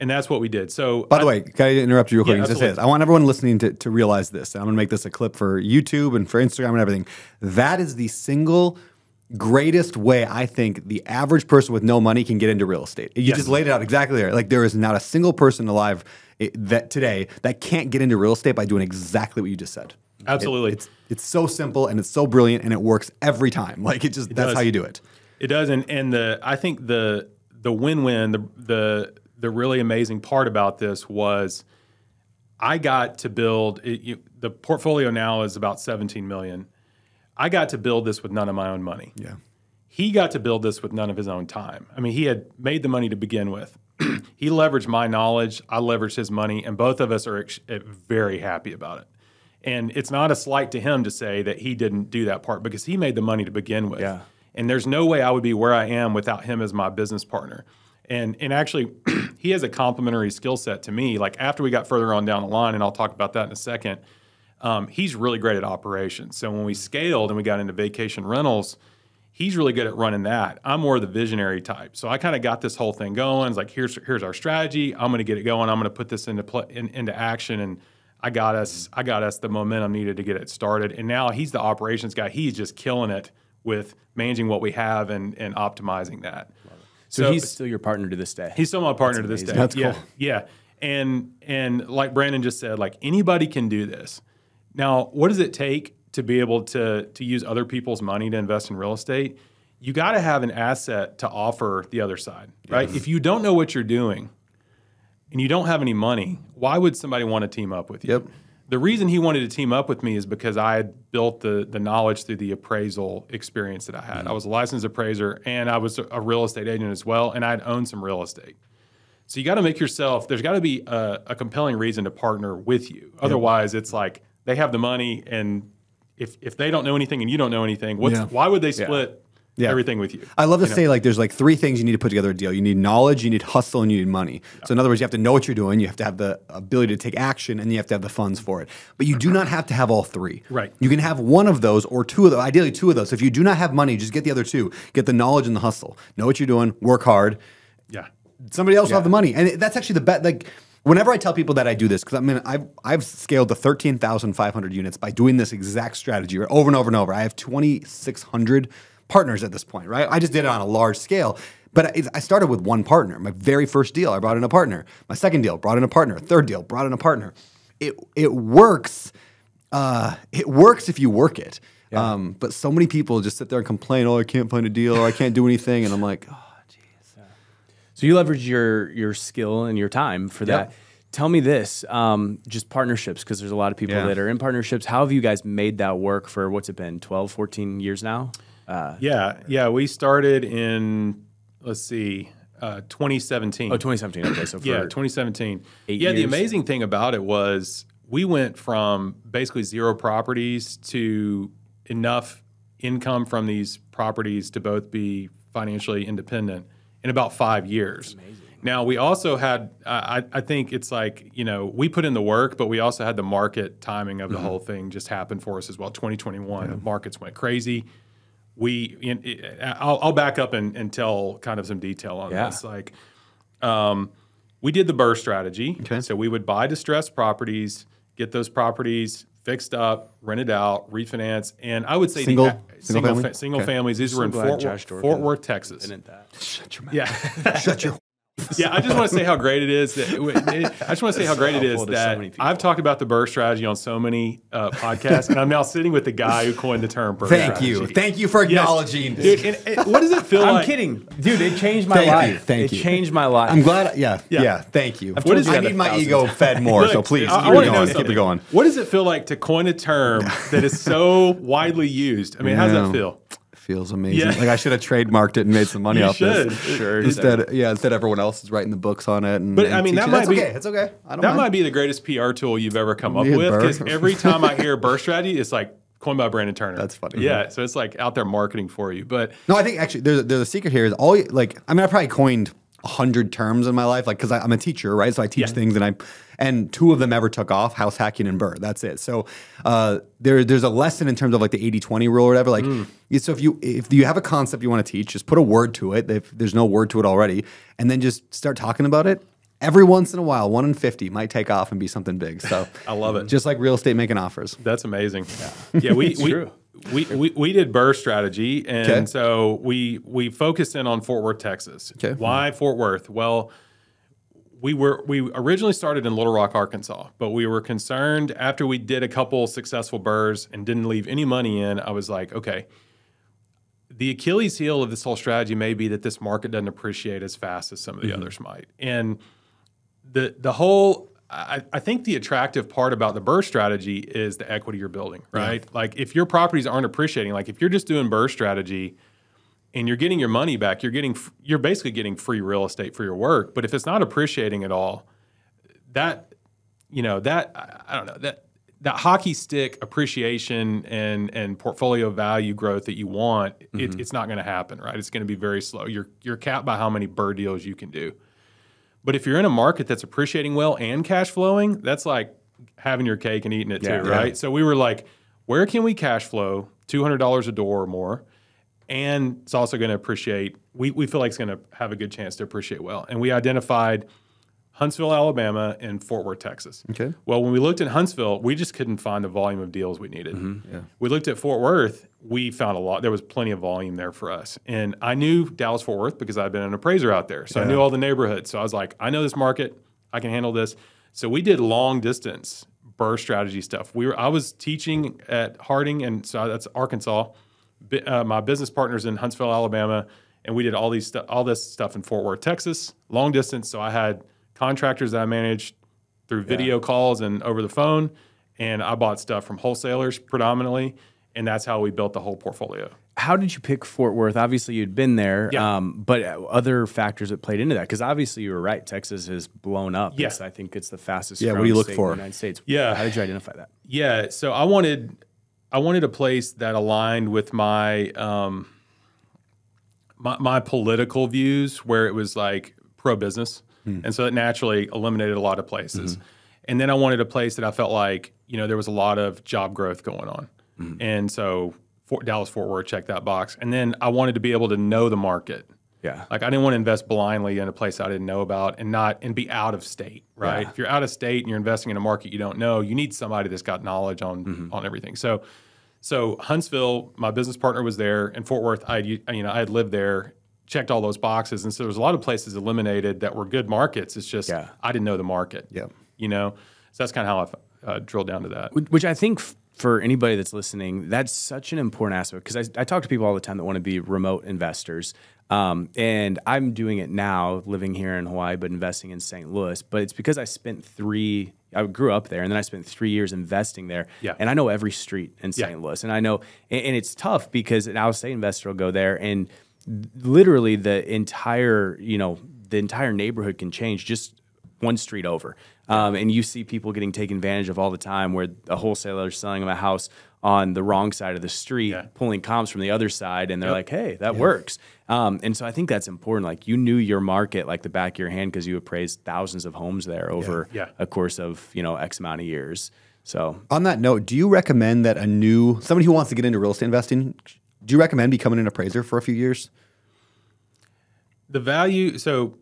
And that's what we did. So, by the way, can I interrupt you real quick? Just I want everyone listening to realize this. And I'm going to make this a clip for YouTube and for Instagram and everything. That is the single greatest way I think the average person with no money can get into real estate. You just laid it out exactly there. Like there is not a single person alive today that can't get into real estate by doing exactly what you just said. Absolutely. It's so simple and it's so brilliant and it works every time. Like that's how you do it. It does. And I think the win-win, the really amazing part about this was I got to build the portfolio now is about 17 million. I got to build this with none of my own money. Yeah. He got to build this with none of his own time. I mean, he had made the money to begin with. He leveraged my knowledge, I leveraged his money, and both of us are very happy about it. And it's not a slight to him to say that he didn't do that part because he made the money to begin with. Yeah. And there's no way I would be where I am without him as my business partner. And actually, he has a complementary skill set to me. Like after we got further on down the line, and I'll talk about that in a second, he's really great at operations. So when we scaled and we got into vacation rentals, he's really good at running that. I'm more the visionary type. So I kind of got this whole thing going. It's like, here's our strategy. I'm going to get it going. I'm going to put this into action. And I got us the momentum needed to get it started. And now he's the operations guy. He's just killing it with managing what we have and optimizing that. So he's still your partner to this day. He's still my partner to this day. That's cool. Yeah. And like Brandon just said, like anybody can do this. Now, what does it take to be able to use other people's money to invest in real estate? You got to have an asset to offer the other side, right? Yes. If you don't know what you're doing and you don't have any money, why would somebody want to team up with you? Yep. The reason he wanted to team up with me is because I had built the knowledge through the appraisal experience that I had. Mm-hmm. I was a licensed appraiser, and I was a real estate agent as well, and I had owned some real estate. So you got to make yourself – there's got to be a compelling reason to partner with you. Otherwise, it's like they have the money, and if they don't know anything and you don't know anything, why would they split everything with you? I love to say, like, there's like three things you need to put together a deal. You need knowledge, you need hustle, and you need money. Yeah. So in other words, you have to know what you're doing, you have to have the ability to take action, and you have to have the funds for it. But you do not have to have all three. Right. You can have one of those or two of those, ideally two of those. If you do not have money, just get the other two. Get the knowledge and the hustle. Know what you're doing, work hard. Yeah. Somebody else will have the money. And that's actually the best, like, whenever I tell people that I do this, because I mean, I've scaled to 13,500 units by doing this exact strategy over and over and over. I have 2,600 partners at this point, right? I just did it on a large scale. But I started with one partner. My very first deal, I brought in a partner. My second deal, brought in a partner. Third deal, brought in a partner. It works. It works if you work it. Yeah. But so many people just sit there and complain, oh, I can't find a deal, or I can't do anything. And I'm like, oh. So you leverage your skill and your time for that. Tell me this, just partnerships, because there's a lot of people that are in partnerships. How have you guys made that work for, what's it been, 12, 14 years now? We started in, let's see, 2017. Oh, 2017, okay. So for 2017. 8 years. The amazing thing about it was we went from basically zero properties to enough income from these properties to both be financially independent in about 5 years. Now, we also had, I think it's like, you know, we put in the work, but we also had the market timing of the whole thing just happen for us as well. 2021, the markets went crazy. I'll back up and tell kind of some detail on this. Like, we did the BRRRR strategy. Okay. So we would buy distressed properties, get those properties fixed up, rented out, refinance, and I would say single families. These were in Fort Worth, Texas. Shut your mouth. Yeah, shut your. I just want to say how great it is. I've talked about the BRRRR strategy on so many podcasts, and I'm now sitting with the guy who coined the term BRRRR. Thank you for acknowledging. Yes. Dude, and what does it feel like? I'm kidding, dude. It changed my life. Thank you. It changed my life. I'm glad. Yeah. Thank you. I need my ego fed more. Look, so please keep it going. What does it feel like to coin a term that is so widely used? I mean, how does that feel? Feels amazing. Like I should have trademarked it and made some money off this. Sure. Instead everyone else is writing the books on it. But I mean, that's okay. That might be the greatest PR tool you've ever come up with, because every time I hear BRRRR strategy, it's like coined by Brandon Turner. That's funny. Yeah. So it's like out there marketing for you. But no, I think actually there's a secret here. Is all like I mean, I probably coined 100 terms in my life, like because I'm a teacher, right? So I teach things, and two of them ever took off: house hacking and BRRRR. That's it. So there's a lesson in terms of like the 80/20 rule or whatever. Like, so if you have a concept you want to teach, just put a word to it. If there's no word to it already, and then just start talking about it. Every once in a while, 1 in 50 might take off and be something big. So I love it. Just like real estate making offers. That's amazing. Yeah, we did BRRRR strategy, and so we focused in on Fort Worth, Texas. Okay. Why Fort Worth? Well, we originally started in Little Rock, Arkansas, but we were concerned after we did a couple successful BRRRRs and didn't leave any money in. I was like, okay, the Achilles heel of this whole strategy may be that this market doesn't appreciate as fast as some of the others might, and I think the attractive part about the BRRRR strategy is the equity you're building, right? Yeah. Like if your properties aren't appreciating, like if you're just doing BRRRR strategy and you're getting your money back, you're basically getting free real estate for your work. But if it's not appreciating at all, that, you know, that, I don't know, that that hockey stick appreciation and portfolio value growth that you want, it's not going to happen, right? It's going to be very slow. You're capped by how many BRRRR deals you can do. But if you're in a market that's appreciating well and cash flowing, that's like having your cake and eating it too, right? So we were like, where can we cash flow $200 a door or more? And it's also going to appreciate, we feel like it's going to have a good chance to appreciate well. And we identified Huntsville, Alabama, and Fort Worth, Texas. Okay. Well, when we looked at Huntsville, we just couldn't find the volume of deals we needed. We looked at Fort Worth, we found a lot. There was plenty of volume there for us. And I knew Dallas-Fort Worth because I'd been an appraiser out there. So I knew all the neighborhoods. So I was like, I know this market. I can handle this. So we did long-distance BRRRR strategy stuff. I was teaching at Harding, and so that's Arkansas. My business partner's in Huntsville, Alabama, and we did all this stuff in Fort Worth, Texas, long distance. So I had contractors that I managed through video calls and over the phone, and I bought stuff from wholesalers predominantly, and that's how we built the whole portfolio. How did you pick Fort Worth? Obviously, you'd been there, but other factors that played into that, because obviously you were right. Texas has blown up. Yes, I think it's the fastest. Yeah, what do you look for? In the United States. Yeah, how did you identify that? Yeah, so I wanted a place that aligned with my my political views, where it was like pro business, and so it naturally eliminated a lot of places. And then I wanted a place that I felt like there was a lot of job growth going on, and so Dallas-Fort Worth checked that box. And then I wanted to be able to know the market. Yeah, like I didn't want to invest blindly in a place I didn't know about, and be out of state, right? If you're out of state and you're investing in a market you don't know, you need somebody that's got knowledge on everything. So Huntsville, my business partner was there, and Fort Worth, I had lived there, checked all those boxes, and so there was a lot of places eliminated that were good markets. It's just I didn't know the market. So that's kind of how I drilled down to that. Which I think for anybody that's listening, that's such an important aspect, because I talk to people all the time that want to be remote investors, and I'm doing it now, living here in Hawaii, but investing in St. Louis. But it's because I grew up there, and then I spent 3 years investing there. Yeah. And I know every street in St. Louis. And I know, and it's tough because an out-of-state investor will go there, and literally the entire neighborhood can change just one street over. And you see people getting taken advantage of all the time, where a wholesaler is selling them a house on the wrong side of the street, pulling comps from the other side, and they're like, hey, that works. And so I think that's important. Like, you knew your market like the back of your hand because you appraised thousands of homes there over a course of, X amount of years. So on that note, do you recommend that somebody who wants to get into real estate investing, do you recommend becoming an appraiser for a few years? The value, so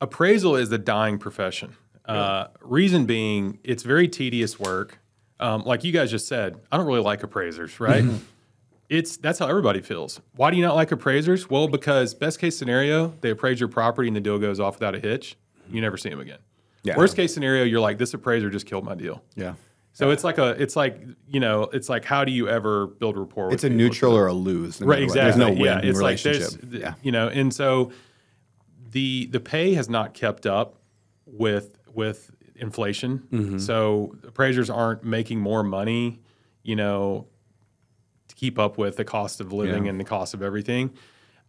appraisal is the dying profession. Reason being, it's very tedious work. Like you guys just said, I don't really like appraisers, right? That's how everybody feels. Why do you not like appraisers? Well, because best case scenario, they appraise your property and the deal goes off without a hitch. You never see them again. Yeah. Worst case scenario, you're like, this appraiser just killed my deal. Yeah. So it's like how do you ever build rapport with people? It's a neutral or a lose. Right, exactly. There's no win in relationship. Like and so the pay has not kept up with inflation. So appraisers aren't making more money, to keep up with the cost of living and the cost of everything.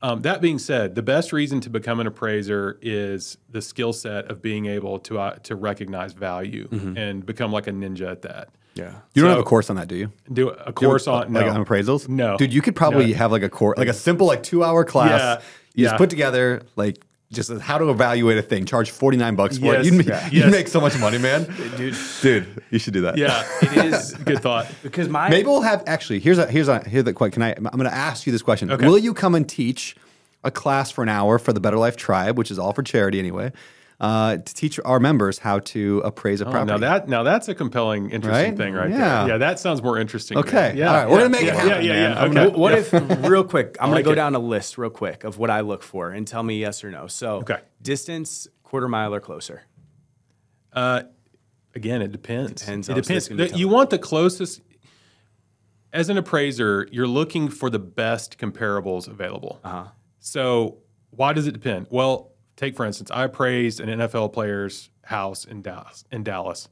That being said, the best reason to become an appraiser is the skill set of being able to recognize value and become like a ninja at that. You don't have a course on that, do you? Do a course on like on appraisals? No. Dude, you could probably have like a course, like a simple 2-hour class you just put together, like just how to evaluate a thing, charge 49 bucks for it. You'd make so much money, man. Dude, you should do that. Yeah, it is good thought. Because maybe we'll have, actually, here's the question. I'm going to ask you this question. Okay. Will you come and teach a class for an hour for the Better Life Tribe, which is all for charity anyway, to teach our members how to appraise a property? Now that's a compelling, interesting thing right there. Yeah, that sounds more interesting. Okay. Yeah. All right. We're going to make it happen. What if, real quick, I'm going to go down a list real quick of what I look for and tell me yes or no. So distance, quarter mile or closer? Again, it depends. It depends. You want the closest. As an appraiser, you're looking for the best comparables available. So why does it depend? Well, take, for instance, I appraised an NFL player's house in Dallas.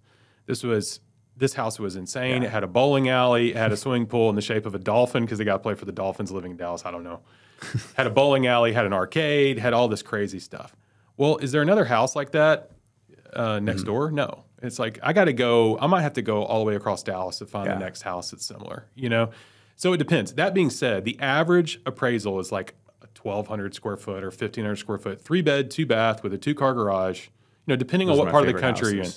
This house was insane. It had a bowling alley. It had a swimming pool in the shape of a dolphin because they got to play for the Dolphins living in Dallas. I don't know. Had a bowling alley, had an arcade, had all this crazy stuff. Well, is there another house like that next door? No. It's like, I got to go, I might have to go all the way across Dallas to find the next house that's similar, you know? So it depends. That being said, the average appraisal is like 1,200 square foot or 1,500 square foot, 3-bed, 2-bath with a 2-car garage, you know, depending on what part of the country you're in.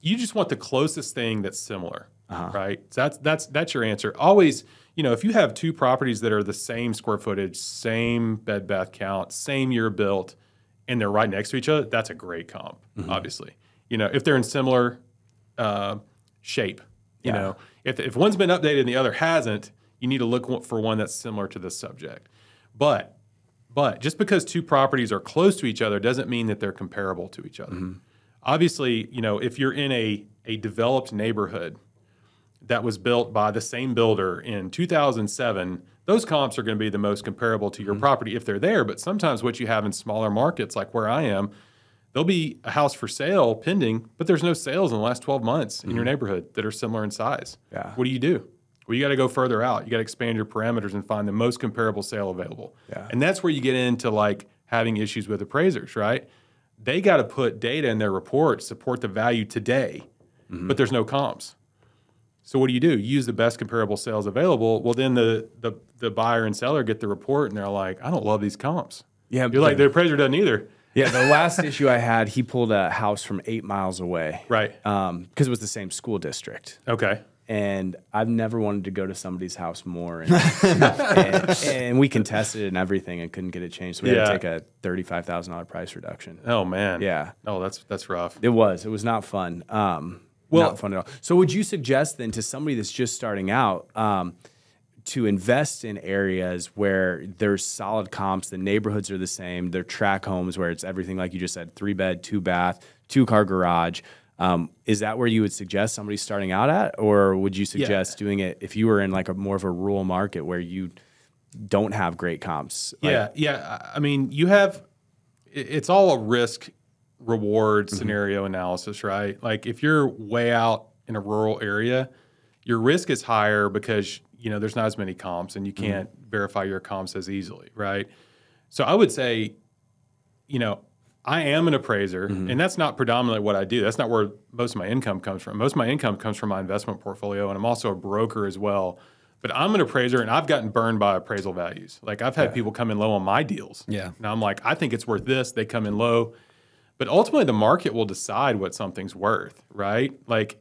You just want the closest thing that's similar, right? So that's your answer. Always, you know, if you have 2 properties that are the same square footage, same bed bath count, same year built, and they're right next to each other, that's a great comp, obviously. You know, if they're in similar shape, you know, if one's been updated and the other hasn't, you need to look for one that's similar to this subject. But just because 2 properties are close to each other doesn't mean that they're comparable to each other. Obviously, you know, if you're in a developed neighborhood that was built by the same builder in 2007, those comps are going to be the most comparable to your property if they're there. But sometimes what you have in smaller markets like where I am, there'll be a house for sale pending, but there's no sales in the last 12 months in your neighborhood that are similar in size. What do? Well, you got to go further out. You got to expand your parameters and find the most comparable sale available. And that's where you get into like having issues with appraisers, right? They got to put data in their report, support the value today, but there's no comps. So what do? You use the best comparable sales available. Well, then the buyer and seller get the report and they're like, I don't love these comps. You're like, the appraiser doesn't either. The last issue I had, he pulled a house from 8 miles away. Because it was the same school district. And I've never wanted to go to somebody's house more. And, and we contested it and everything and couldn't get it changed. So we had to take a $35,000 price reduction. Oh, man. Yeah. Oh, that's rough. It was. It was not fun. Well, not fun at all. So would you suggest then to somebody that's just starting out to invest in areas where there's solid comps, the neighborhoods are the same, they're tract homes where it's everything like you just said, 3-bed, 2-bath, 2-car garage, is that where you would suggest somebody starting out at, or would you suggest doing it if you were in like a more of a rural market where you don't have great comps? I mean, you have, it's all a risk reward scenario analysis, right? Like if you're way out in a rural area, your risk is higher because, you know, there's not as many comps and you can't verify your comps as easily. Right. So I would say, you know, I am an appraiser, and that's not predominantly what I do. That's not where most of my income comes from. Most of my income comes from my investment portfolio, and I'm also a broker as well. But I'm an appraiser, and I've gotten burned by appraisal values. Like, I've had people come in low on my deals. And I'm like, I think it's worth this. They come in low. But ultimately, the market will decide what something's worth, right? Like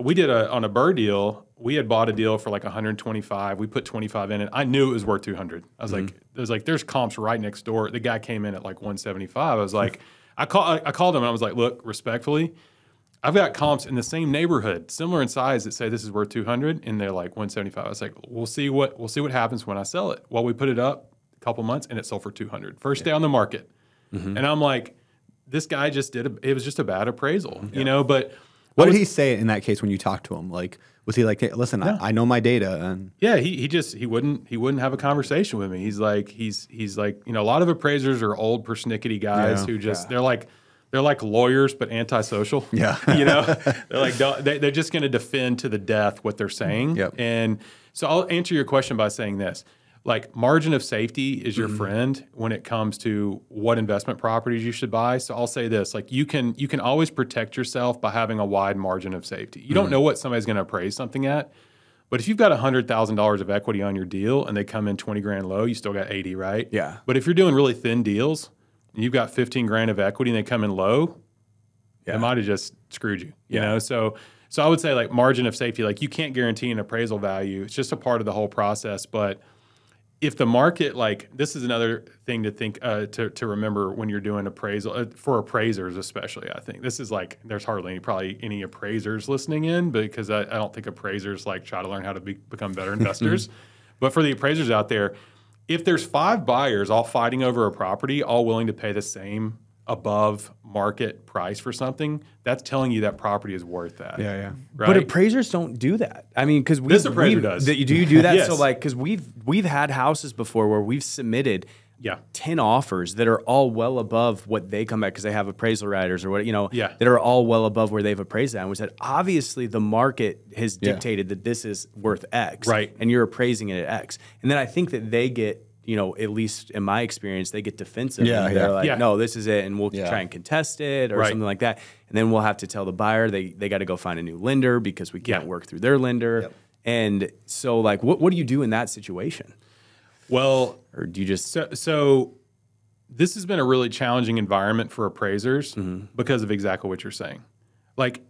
we did on a BRRRR deal, we had bought a deal for like 125. We put 25 in it. I knew it was worth 200. I was like, there's comps right next door. The guy came in at like 175. I was like, I called him and I was like, look, respectfully, I've got comps in the same neighborhood, similar in size, that say this is worth 200, and they're like 175. I was like, we'll see what happens when I sell it. Well, we put it up a couple months and it sold for 200. First day on the market, and I'm like, this guy just it was just a bad appraisal, you know, but. What did he say in that case when you talked to him? Like, was he like, hey, listen, I know my data. And yeah, he wouldn't have a conversation with me. He's like, he's like, you know, a lot of appraisers are old persnickety guys who just they're like lawyers but antisocial. You know, they're like they're just going to defend to the death what they're saying. And so I'll answer your question by saying this. Like, margin of safety is your friend when it comes to what investment properties you should buy. So I'll say this, like, you can always protect yourself by having a wide margin of safety. You don't know what somebody's going to appraise something at, but if you've got $100,000 of equity on your deal and they come in 20 grand low, you still got 80, right? Yeah. But if you're doing really thin deals and you've got 15 grand of equity and they come in low, they might have just screwed you, you know? So I would say, like, margin of safety, like, you can't guarantee an appraisal value. It's just a part of the whole process, but if the market, like, this is another thing to think to remember when you're doing appraisal for appraisers especially. I think this is like, there's hardly probably any appraisers listening in, because I don't think appraisers like try to learn how to become better investors. But for the appraisers out there, if there's 5 buyers all fighting over a property, all willing to pay the same above market price for something, that's telling you that property is worth that. Yeah. Right? But appraisers don't do that. I mean, because this appraiser does. Do you do that? Yes. So, like, because we've had houses before where we've submitted 10 offers that are all well above what they come back, because they have appraisal riders or what, you know, that are all well above where they've appraised that. And we said, obviously the market has dictated that this is worth X, right? And you're appraising it at X. And then I think that they get you know, at least in my experience, they get defensive. Yeah, they're like, no, this is it, and we'll try and contest it or something like that. And then we'll have to tell the buyer they got to go find a new lender because we can't work through their lender. Yep. And so, like, what do you do in that situation? Well, or do you just so this has been a really challenging environment for appraisers because of exactly what you're saying. Like,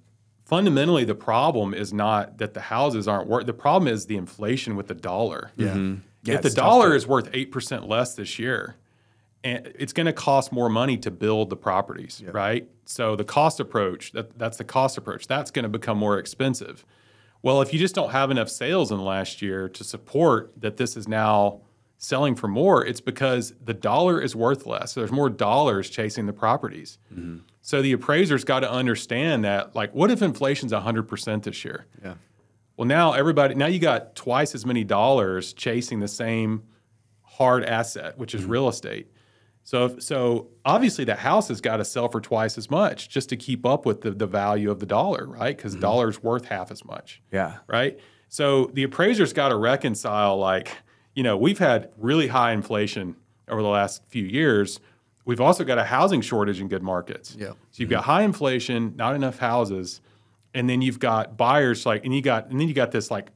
fundamentally, the problem is not that the houses aren't worth. The problem is the inflation with the dollar. Yeah. If the dollar is worth 8% less this year, and it's going to cost more money to build the properties, right? So the cost approach, that's the cost approach. That's going to become more expensive. Well, if you just don't have enough sales in the last year to support that this is now selling for more, it's because the dollar is worth less. So there's more dollars chasing the properties. So the appraiser's got to understand that, like, what if inflation's 100% this year? Yeah. Well, now now you got twice as many dollars chasing the same hard asset, which is real estate. So obviously that house has got to sell for twice as much just to keep up with the value of the dollar, right? Because dollar's worth half as much. Yeah. Right? So the appraiser's got to reconcile, like, you know, we've had really high inflation over the last few years. We've also got a housing shortage in good markets. Yeah. So you've got high inflation, not enough houses. And then you've got buyers and then you got this, like,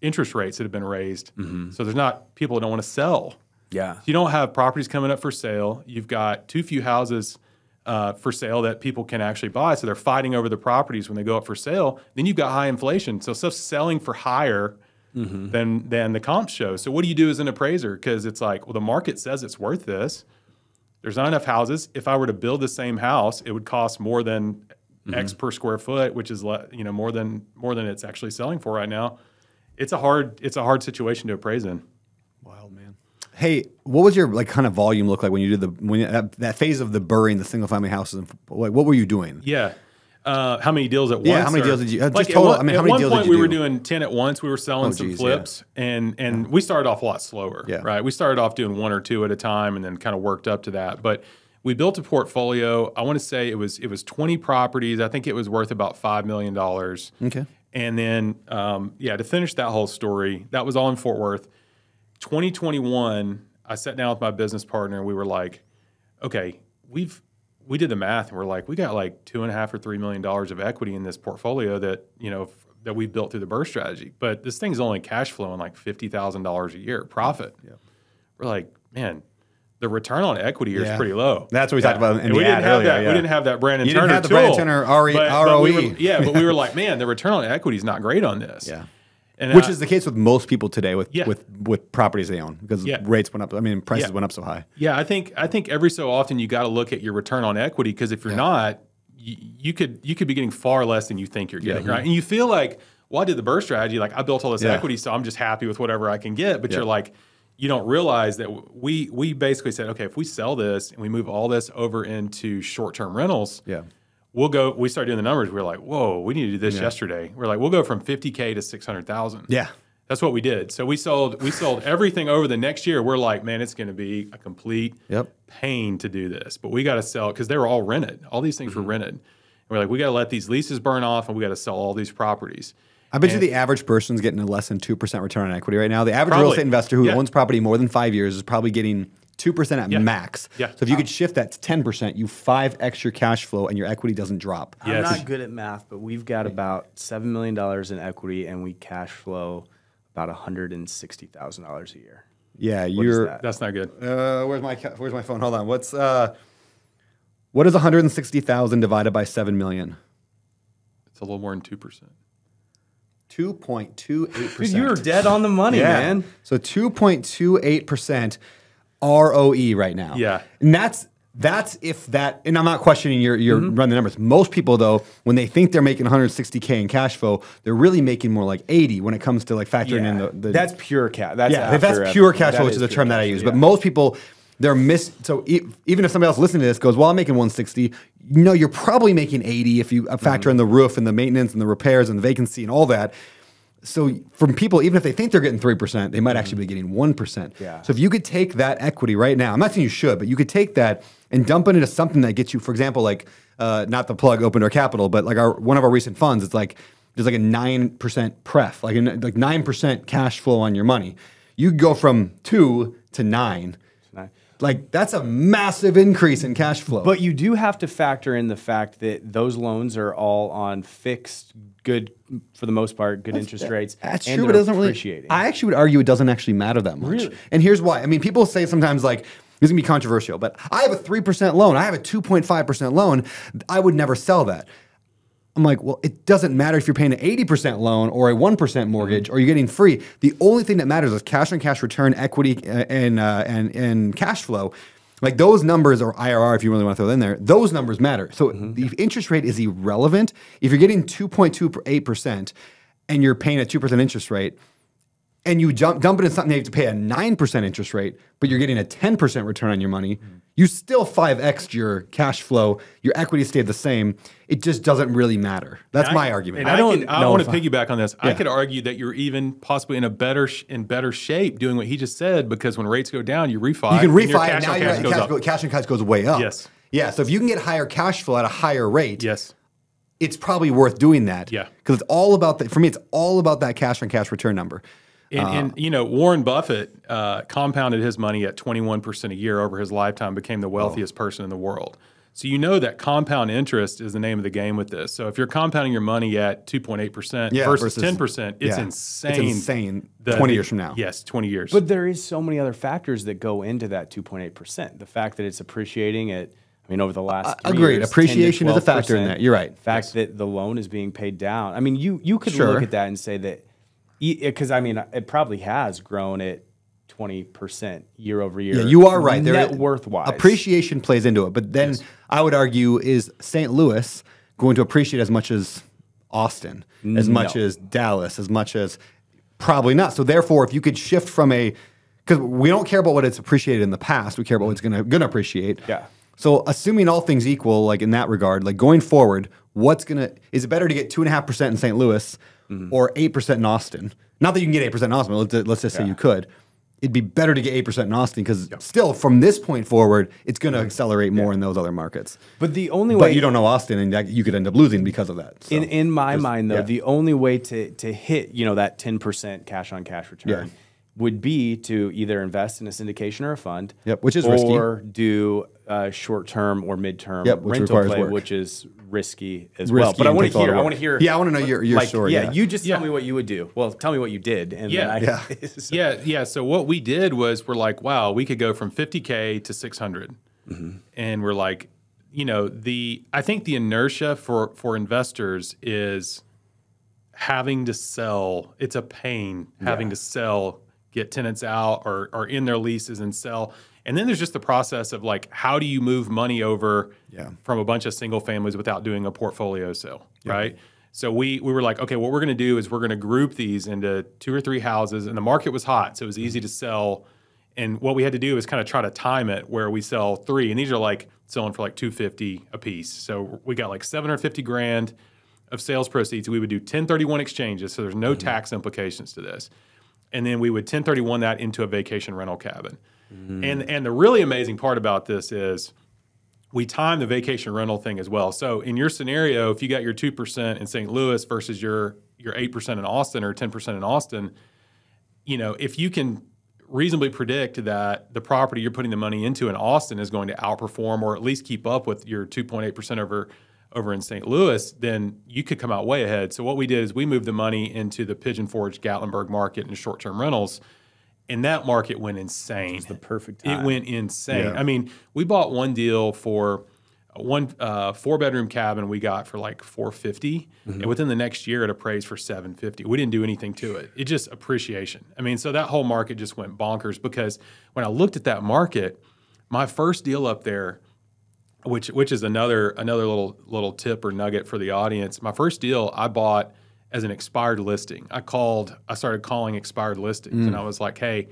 interest rates that have been raised. So there's not people that don't want to sell. Yeah. So you don't have properties coming up for sale. You've got too few houses for sale that people can actually buy. So they're fighting over the properties when they go up for sale. Then you've got high inflation. So stuff's selling for higher than the comps show. So what do you do as an appraiser? Because it's like, well, the market says it's worth this. There's not enough houses. If I were to build the same house, it would cost more than X per square foot, which is, you know, more than it's actually selling for right now. It's a hard situation to appraise in. Wild, man. Hey, what was your, like, kind of volume look like when you did that phase of the BRRRRing, the single family houses? And, like, what were you doing? Yeah, how many deals at once? Yeah, how many deals did you? Like, total, I mean, how many deals did you do? At one point we were doing 10 at once. We were selling some flips, and we started off a lot slower. Yeah. Right. We started off doing one or two at a time, and then kind of worked up to that, but. We built a portfolio. I want to say it was 20 properties. I think it was worth about $5 million. Okay. And then, to finish that whole story, that was all in Fort Worth. 2021, I sat down with my business partner. We were like, okay, we did the math, and we're like, we got like $2.5 or $3 million of equity in this portfolio that, you know, that we built through the BRRRR strategy. But this thing's only cash flowing like $50,000 a year profit. Yeah. We're like, man. The return on equity here is pretty low. That's what we talked about in the ad earlier. Yeah. We didn't have that Brandon Turner tool. You didn't have the Brandon Turner ROE. But we were like, man, the return on equity is not great on this. Yeah, and which is the case with most people today with properties they own because rates went up. I mean, prices went up so high. Yeah, I think every so often you got to look at your return on equity because if you're not, you could be getting far less than you think you're getting, right? And you feel like, well, I did the BRRRR strategy, like I built all this equity, so I'm just happy with whatever I can get. But you're like. You don't realize that we basically said, okay, if we sell this and we move all this over into short-term rentals, we'll go. We started doing the numbers. We were like, whoa, we need to do this yesterday. We're like, we'll go from 50K to 600,000. Yeah, that's what we did. So we sold everything over the next year. We're like, man, it's going to be a complete pain to do this, but we got to sell because they were all rented. All these things were rented. And we're like, we got to let these leases burn off, and we got to sell all these properties. I bet you the average person's getting a less than 2% return on equity right now. The average real estate investor who owns property more than 5 years is probably getting 2% at max. Yeah. So if you could shift that to 10%, you 5x extra cash flow and your equity doesn't drop. I'm not good at math, but we've got about $7 million in equity and we cash flow about $160,000 a year. Yeah, that's not good. Where's my phone? Hold on. What is 160,000 divided by 7 million? It's a little more than 2%. 2.28%. Dude, you're dead on the money, man. So 2.28% ROE right now. Yeah. And that's if that, and I'm not questioning your run the numbers. Most people though, when they think they're making 160K in cash flow, they're really making more like 80 when it comes to like factoring in the that's pure cash. That's pure cash flow, which is a term that I use. But most people so even if somebody else listening to this goes, well, I'm making 160, no, you're probably making 80 if you factor in the roof and the maintenance and the repairs and the vacancy and all that. So from people, even if they think they're getting 3%, they might actually be getting 1%. Yeah. So if you could take that equity right now, I'm not saying you should, but you could take that and dump it into something that gets you, for example, like not the plug Open Door Capital, but like one of our recent funds, it's like there's like a 9% pref, like 9% cash flow on your money. you go from 2 to 9. Like, that's a massive increase in cash flow. But you do have to factor in the fact that those loans are all on fixed, good, for the most part, good interest rates. That's true, but it doesn't really... I actually would argue it doesn't actually matter that much. Really? And here's why. I mean, people say sometimes, like, this is going to be controversial, but I have a 3% loan. I have a 2.5% loan. I would never sell that. I'm like, well, it doesn't matter if you're paying an 80% loan or a 1% mortgage or you're getting free. The only thing that matters is cash on cash return, equity, and cash flow. Like, those numbers, or IRR if you really want to throw it in there, those numbers matter. So the interest rate is irrelevant. If you're getting 2.28% and you're paying a 2% interest rate, and you dump it in something that you have to pay a 9% interest rate, but you're getting a 10% return on your money, you still 5x'd your cash flow, your equity stayed the same. It just doesn't really matter. That's my argument. And I want to piggyback on this. Yeah. I could argue that you're even possibly in a better shape doing what he just said, because when rates go down, you refi. You can refi, and now your cash on cash goes way up. Yes. Yeah, so if you can get higher cash flow at a higher rate, it's probably worth doing that. Yeah. Because it's all about, for me, it's all about that cash on cash return number. And you know, Warren Buffett compounded his money at 21% a year over his lifetime, became the wealthiest person in the world. So you know that compound interest is the name of the game with this. So if you're compounding your money at 2.8% versus 10%, it's insane. It's insane 20 years from now. Yes, 20 years. But there is so many other factors that go into that 2.8%. The fact that it's appreciating at, I mean, over the last years, appreciation is a factor in that. You're right. The fact that the loan is being paid down. I mean, you could look at that and say that, because, I mean, it probably has grown at 20% year over year. Yeah, you are right. Net worth-wise. Appreciation plays into it. But then I would argue, is St. Louis going to appreciate as much as Austin, as much as Dallas, as much as... Probably not. So therefore, if you could shift from a... Because we don't care about what it's appreciated in the past. We care about what it's going to appreciate. Yeah. So assuming all things equal, like in that regard, like going forward, what's going to... Is it better to get 2.5% in St. Louis... or 8% in Austin? Not that you can get 8% in Austin, but let's just say you could. It'd be better to get 8% in Austin, because still, from this point forward, it's going to accelerate more in those other markets. But the only way... But you don't know Austin, and you could end up losing because of that. So in my mind, though, the only way to hit, you know, that 10% cash-on-cash return would be to either invest in a syndication or a fund, which is risky, or do short-term or mid-term rental play, which is risky as well. But I want to hear. Yeah, I want to know your story. Yeah, you just tell me what you would do. Well, tell me what you did. And So what we did was, we're like, wow, we could go from 50K to 600, and we're like, you know, I think the inertia for investors is having to sell. It's a pain having to sell. Get tenants out or in their leases and sell. And then there's just the process of, like, how do you move money over from a bunch of single families without doing a portfolio sale, right? So we were like, okay, what we're going to do is we're going to group these into 2 or 3 houses. And the market was hot, so it was easy to sell. And what we had to do is kind of try to time it where we sell 3. And these are, like, selling for, like, $250 a piece. So we got, like, $750,000 of sales proceeds. We would do 1031 exchanges, so there's no tax implications to this. And then we would 1031 that into a vacation rental cabin. And the really amazing part about this is we time the vacation rental thing as well. So in your scenario, if you got your 2% in St. Louis versus your 8% in Austin or 10% in Austin, you know, if you can reasonably predict that the property you're putting the money into in Austin is going to outperform or at least keep up with your 2.8% over in St. Louis, then you could come out way ahead. So what we did is we moved the money into the Pigeon Forge, Gatlinburg market and short-term rentals, and that market went insane. It was the perfect time. It went insane. Yeah. I mean, we bought one deal for one four-bedroom cabin we got for like $450, and within the next year it appraised for $750. We didn't do anything to it. It just appreciation. I mean, so that whole market just went bonkers, because when I looked at that market, my first deal up there, which is another little tip or nugget for the audience. My first deal I bought as an expired listing. I started calling expired listings, and I was like, hey,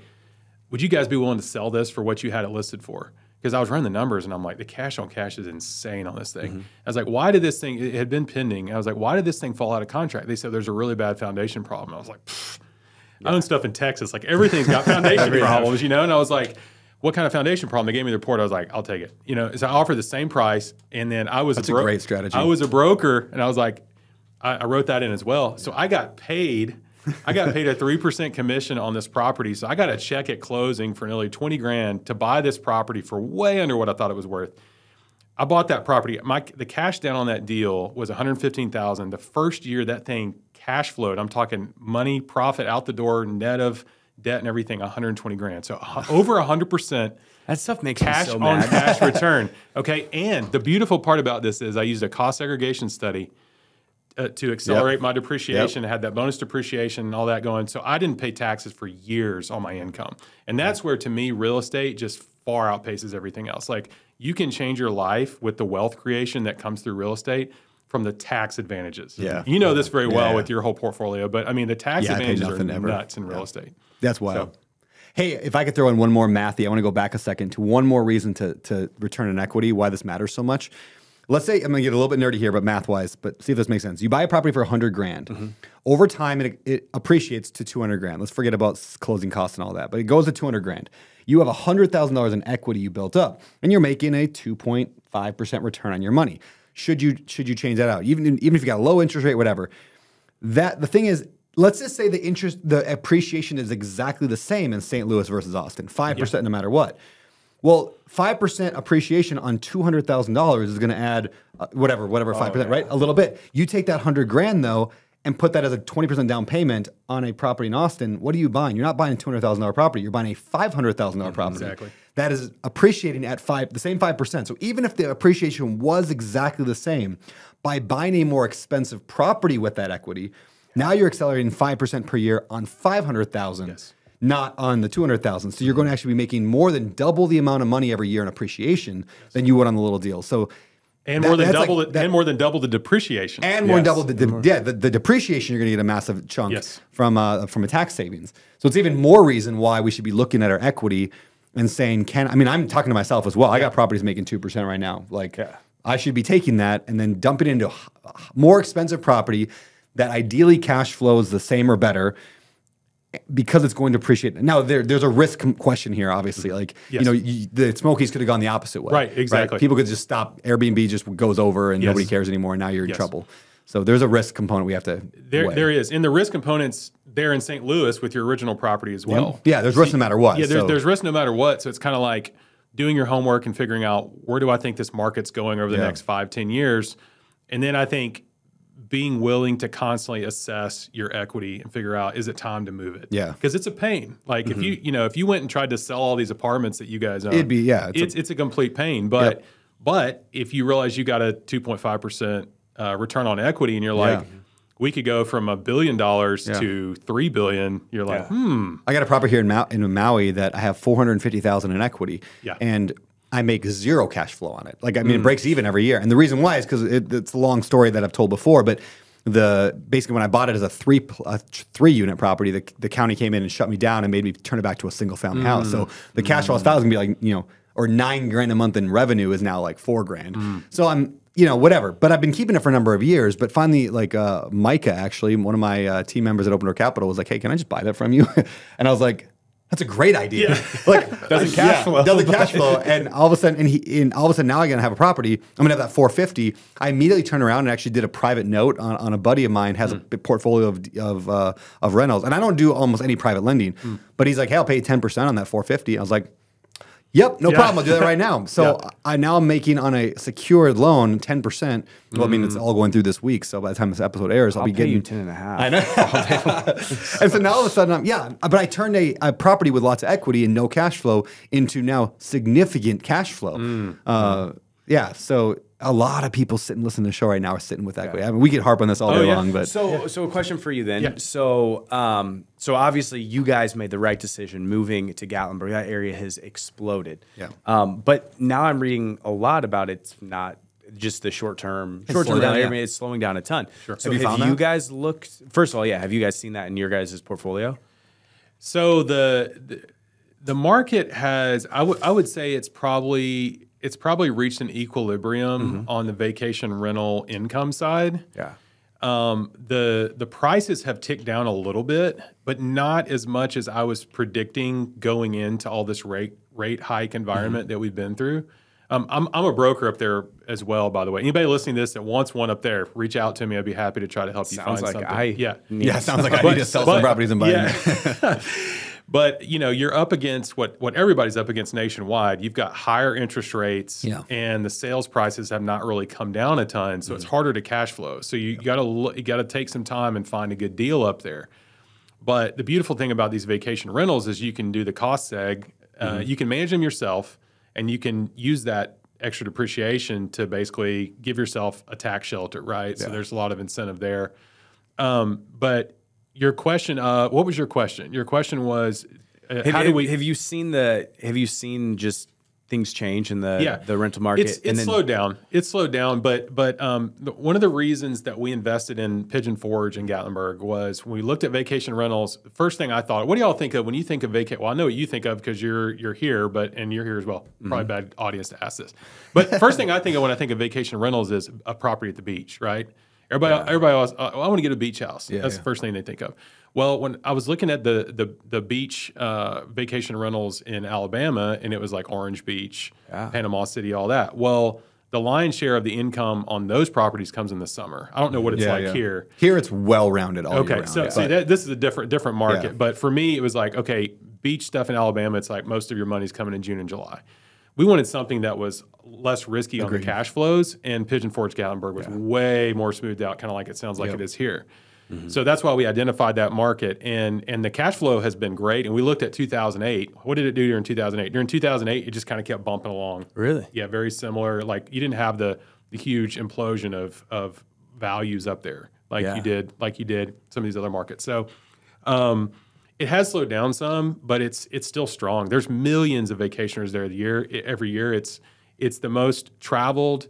would you guys be willing to sell this for what you had it listed for? Because I was running the numbers, and I'm like, the cash on cash is insane on this thing. I was like, why did this thing, it had been pending. I was like, why did this thing fall out of contract? They said there's a really bad foundation problem. I was like, I own stuff in Texas. Like, everything's got foundation problems, you know? And I was like, what kind of foundation problem? They gave me the report. I was like, I'll take it. You know, so I offered the same price, and then I was a great strategy. I was a broker, and I was like, I wrote that in as well. So I got paid I got paid a 3% commission on this property. So I got a check at closing for nearly 20 grand to buy this property for way under what I thought it was worth. I bought that property. The cash down on that deal was $115,000. The first year that thing cash flowed, I'm talking money, profit out the door, net of debt and everything, 120 grand. So over 100%. That stuff makes cash me so mad. On cash return. Okay. And the beautiful part about this is I used a cost segregation study to accelerate my depreciation. I had that bonus depreciation and all that going. So I didn't pay taxes for years on my income. And that's where, to me, real estate just far outpaces everything else. Like, you can change your life with the wealth creation that comes through real estate from the tax advantages. Yeah. You know this very well with your whole portfolio, but I mean, the tax advantages are nuts in real estate. That's wild. So, hey, if I could throw in one more, Matthew, I want to go back a second to one more reason to return on equity, why this matters so much. Let's say, I'm going to get a little bit nerdy here, but math-wise, but see if this makes sense. You buy a property for 100 grand. Mm-hmm. Over time, it appreciates to 200 grand. Let's forget about closing costs and all that, but it goes to 200 grand. You have $100,000 in equity you built up, and you're making a 2.5% return on your money. Should you change that out? Even if you got a low interest rate, whatever. The thing is, let's just say the appreciation is exactly the same in St. Louis versus Austin, 5% no matter what. Well, 5% appreciation on $200,000 is going to add whatever 5%, right? A little bit. You take that 100 grand though and put that as a 20% down payment on a property in Austin. What are you buying? You're not buying a $200,000 property. You're buying a $500,000 property. Exactly. That is appreciating at the same 5%. So even if the appreciation was exactly the same, by buying a more expensive property with that equity, now you're accelerating 5% per year on $500,000. Yes. Not on the $200,000. So you're going to actually be making more than double the amount of money every year in appreciation than you would on the little deal. So, and more than double the depreciation. And more than double the depreciation. You're going to get a massive chunk from a tax savings. So it's even more reason why we should be looking at our equity and saying, I'm talking to myself as well. I got properties making 2% right now. Like I should be taking that and then dumping it into a more expensive property that ideally cash flows the same or better, because it's going to appreciate. Now, there's a risk question here, obviously. Like, the Smokies could have gone the opposite way. Right, exactly. Right? People could just stop. Airbnb just goes over and nobody cares anymore, and now you're in trouble. So there's a risk component we have to weigh. There is. And the risk component's there in St. Louis with your original property as well. Yeah, there's risk no matter what. Yeah, there's risk no matter what. So it's kind of like doing your homework and figuring out, where do I think this market's going over the next 5, 10 years? And then I think being willing to constantly assess your equity and figure out, is it time to move it? Yeah. Because it's a pain. Like if you went and tried to sell all these apartments that you guys own, it'd be, it's a complete pain. But, if you realize you got a 2.5% return on equity and you're like, we could go from $1 billion to $3 billion. You're like, I got a property here in Maui that I have $450,000 in equity. Yeah. And I make zero cash flow on it. Like, I mean, it breaks even every year. And the reason why is because it's a long story that I've told before, but basically when I bought it as a three-unit property, the county came in and shut me down and made me turn it back to a single-family house. So the cash flow I thought was going to be like, or $9 grand a month in revenue is now like $4 grand. So I'm, whatever. But I've been keeping it for a number of years. But finally, like Micah, actually, one of my team members at Open Door Capital, was like, hey, can I just buy that from you? And I was like, that's a great idea. Yeah. Like doesn't cash flow, and all of a sudden, now I'm gonna have a property. I'm gonna have that 450. I immediately turned around and actually did a private note on a buddy of mine has a portfolio of rentals, and I don't do almost any private lending, but he's like, hey, I'll pay 10% on that 450. I was like, yep, no problem. I'll do that right now. So I'm now making on a secured loan 10%. Well, I mean, it's all going through this week. So by the time this episode airs, I'll be getting you 10.5. I know. And so now all of a sudden, but I turned a property with lots of equity and no cash flow into now significant cash flow. Yeah. So a lot of people sitting listening to the show right now are sitting with equity. I mean, we could harp on this all day long. But so a question for you then. Yeah. So So obviously you guys made the right decision moving to Gatlinburg. That area has exploded. Yeah. But now I'm reading a lot about it's not just the short-term down area. It's slowing down a ton. Sure. So have you guys looked? First of all, have you guys seen that in your guys' portfolio? So the market has, I would say it's probably reached an equilibrium on the vacation rental income side. Yeah. The prices have ticked down a little bit, but not as much as I was predicting going into all this rate hike environment that we've been through. I'm a broker up there as well, by the way. Anybody listening to this that wants one up there, reach out to me. I'd be happy to try to help you find something. Sounds like I need to sell some properties and buy them. But, you know, you're up against what everybody's up against nationwide. You've got higher interest rates, and the sales prices have not really come down a ton, so it's harder to cash flow. So you got to take some time and find a good deal up there. But the beautiful thing about these vacation rentals is you can do the cost seg. You can manage them yourself, and you can use that extra depreciation to basically give yourself a tax shelter, right? Yeah. So there's a lot of incentive there. But your question, what was your question? Your question was, have you seen just things change in the rental market? It's slowed down. But one of the reasons that we invested in Pigeon Forge in Gatlinburg was when we looked at vacation rentals, the first thing I thought, what do y'all think of when you think of vacation? Well, I know what you think of because you're here, and you're here as well. Probably bad audience to ask this. But first thing I think of when I think of vacation rentals is a property at the beach, right? Everybody always, I want to get a beach house. That's the first thing they think of. Well, when I was looking at the beach vacation rentals in Alabama, and it was like Orange Beach, Panama City, all that. Well, the lion's share of the income on those properties comes in the summer. I don't know what it's like here. Here it's well-rounded all year round. Okay, so this is a different market. Yeah. But for me, it was like, okay, beach stuff in Alabama, it's like most of your money's coming in June and July. We wanted something that was less risky on the cash flows, and Pigeon Forge Gatlinburg was way more smoothed out, kind of like it sounds like it is here. So that's why we identified that market, and the cash flow has been great. And we looked at 2008. What did it do during 2008? During 2008, it just kind of kept bumping along. Really? Yeah, very similar. Like you didn't have the huge implosion of values up there like you did some of these other markets. So it has slowed down some, but it's still strong. There's millions of vacationers there every year. It's the most traveled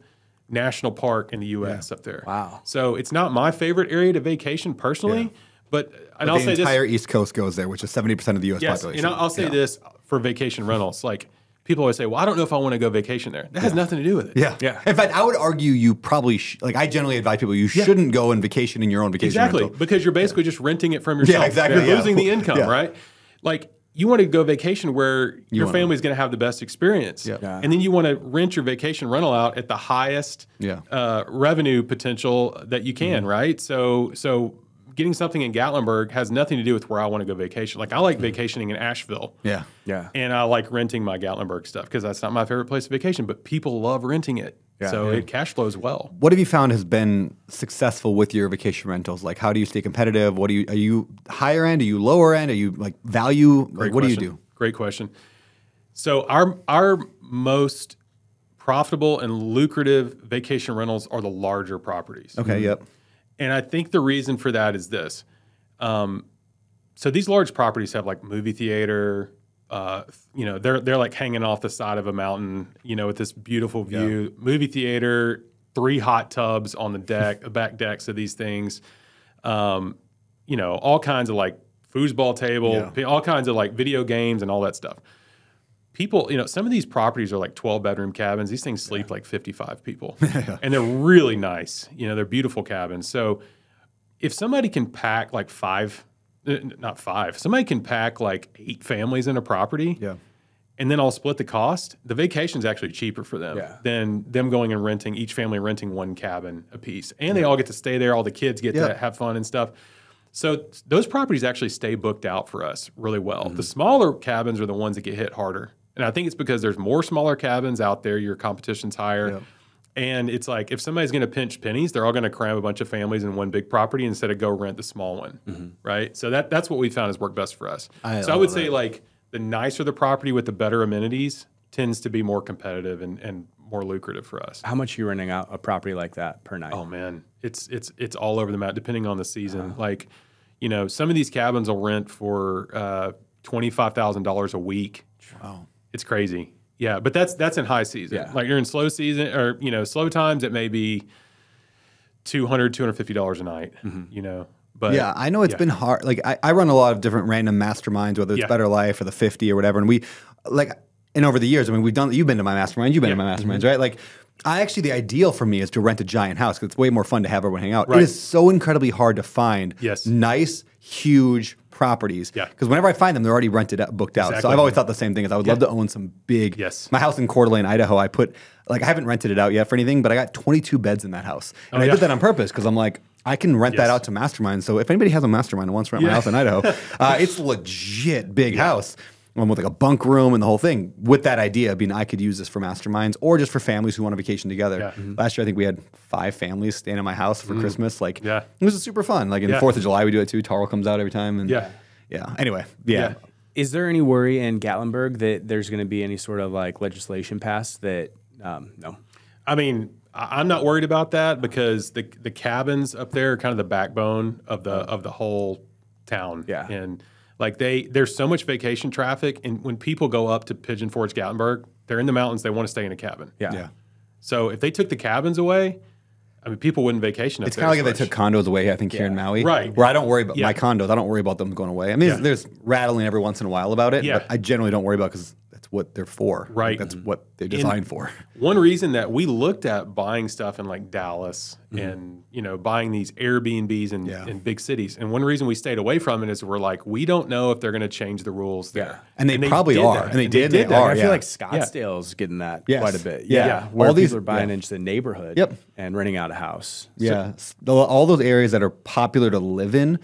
national park in the U.S. up there. Wow! So it's not my favorite area to vacation personally, but I'll say this: the entire East Coast goes there, which is 70% of the U.S. population. And I'll say this for vacation rentals: like people always say, "Well, I don't know if I want to go vacation there." That has nothing to do with it. Yeah, yeah. In fact, I would argue you probably I generally advise people you shouldn't go and vacation in your own vacation rental, because you're basically just renting it from yourself. Yeah, exactly. You're losing the income, right? Like. You want to go vacation where your family's going to have the best experience. Yep. Yeah. And then you want to rent your vacation rental out at the highest revenue potential that you can, right? So getting something in Gatlinburg has nothing to do with where I want to go vacation. Like I like vacationing in Asheville. Yeah. Yeah. And I like renting my Gatlinburg stuff because that's not my favorite place to vacation, but people love renting it. Yeah, so it cash flows well. What have you found has been successful with your vacation rentals? Like, how do you stay competitive? Are you higher end? Are you lower end? Are you like value? Like, what do you do? Great question. So our most profitable and lucrative vacation rentals are the larger properties. Okay. Yep. And I think the reason for that is this. So these large properties have like movie theater. You know, they're like hanging off the side of a mountain, you know, with this beautiful view, movie theater, 3 hot tubs on the deck, the back decks of these things, you know, all kinds of like foosball table, all kinds of like video games and all that stuff. People, you know, some of these properties are like 12-bedroom cabins. These things sleep like 55 people and they're really nice. You know, they're beautiful cabins. So if somebody can pack like somebody can pack like 8 families in a property, and then I'll split the cost. The vacation's actually cheaper for them than them going and renting, each family renting 1 cabin a piece. And they all get to stay there. All the kids get to have fun and stuff. So those properties actually stay booked out for us really well. The smaller cabins are the ones that get hit harder. And I think it's because there's more smaller cabins out there. Your competition's higher. Yep. And it's like if somebody's going to pinch pennies, they're all going to cram a bunch of families in 1 big property instead of go rent the small one, right? So that's what we found has worked best for us. I would say like the nicer the property with the better amenities tends to be more competitive and more lucrative for us. How much are you renting out a property like that per night? Oh man, it's all over the map depending on the season. Like, you know, some of these cabins will rent for $25,000 a week. Wow, it's crazy. Yeah, but that's in high season. Yeah. Like you're in slow season or, you know, slow times, it may be $200, $250 a night, you know. But yeah, I know it's been hard. Like I run a lot of different random masterminds, whether it's Better Life or the 50 or whatever. And we over the years, I mean, you've been to my mastermind, you've been to my masterminds, right? Like the ideal for me is to rent a giant house because it's way more fun to have everyone hang out. Right. It is so incredibly hard to find nice, huge properties. Yeah. Because whenever I find them, they're already rented out, booked out. Exactly. So I've always thought the same thing is I would love to own some big. Yes. My house in Coeur d'Alene, Idaho, I put, like, I haven't rented it out yet for anything, but I got 22 beds in that house. And I did that on purpose because I'm like, I can rent that out to mastermind. So if anybody has a mastermind and wants to rent my house in Idaho, it's legit big house. One with like a bunk room and the whole thing, with that idea being I could use this for masterminds or just for families who want a vacation together. Yeah. Mm-hmm. Last year, I think we had 5 families staying at my house for Christmas. Like, it was super fun. Like, in the 4th of July, we do it too. Tarl comes out every time. And anyway, Is there any worry in Gatlinburg that there's going to be any sort of like legislation passed that, no? I mean, I'm not worried about that because the cabins up there are kind of the backbone of the whole town. Yeah. And like there's so much vacation traffic, and when people go up to Pigeon Forge, Gatlinburg, they're in the mountains. They want to stay in a cabin. Yeah. So if they took the cabins away, I mean, people wouldn't vacation up there. It's kind of like if they took condos away, I think, here in Maui. Right. Where I don't worry about my condos. I don't worry about them going away. I mean, there's rattling every once in a while about it, but I generally don't worry about it because that's what they're for. Right. That's what they're designed for. One reason that we looked at buying stuff in like Dallas and, you know, buying these Airbnbs in big cities. And one reason we stayed away from it is we're like, we don't know if they're going to change the rules there. Yeah. And they probably are. That. And they did. I feel like Scottsdale's getting that quite a bit. Yeah. Where all these people are buying into the neighborhood and renting out a house. Yeah. So, all those areas that are popular to live in,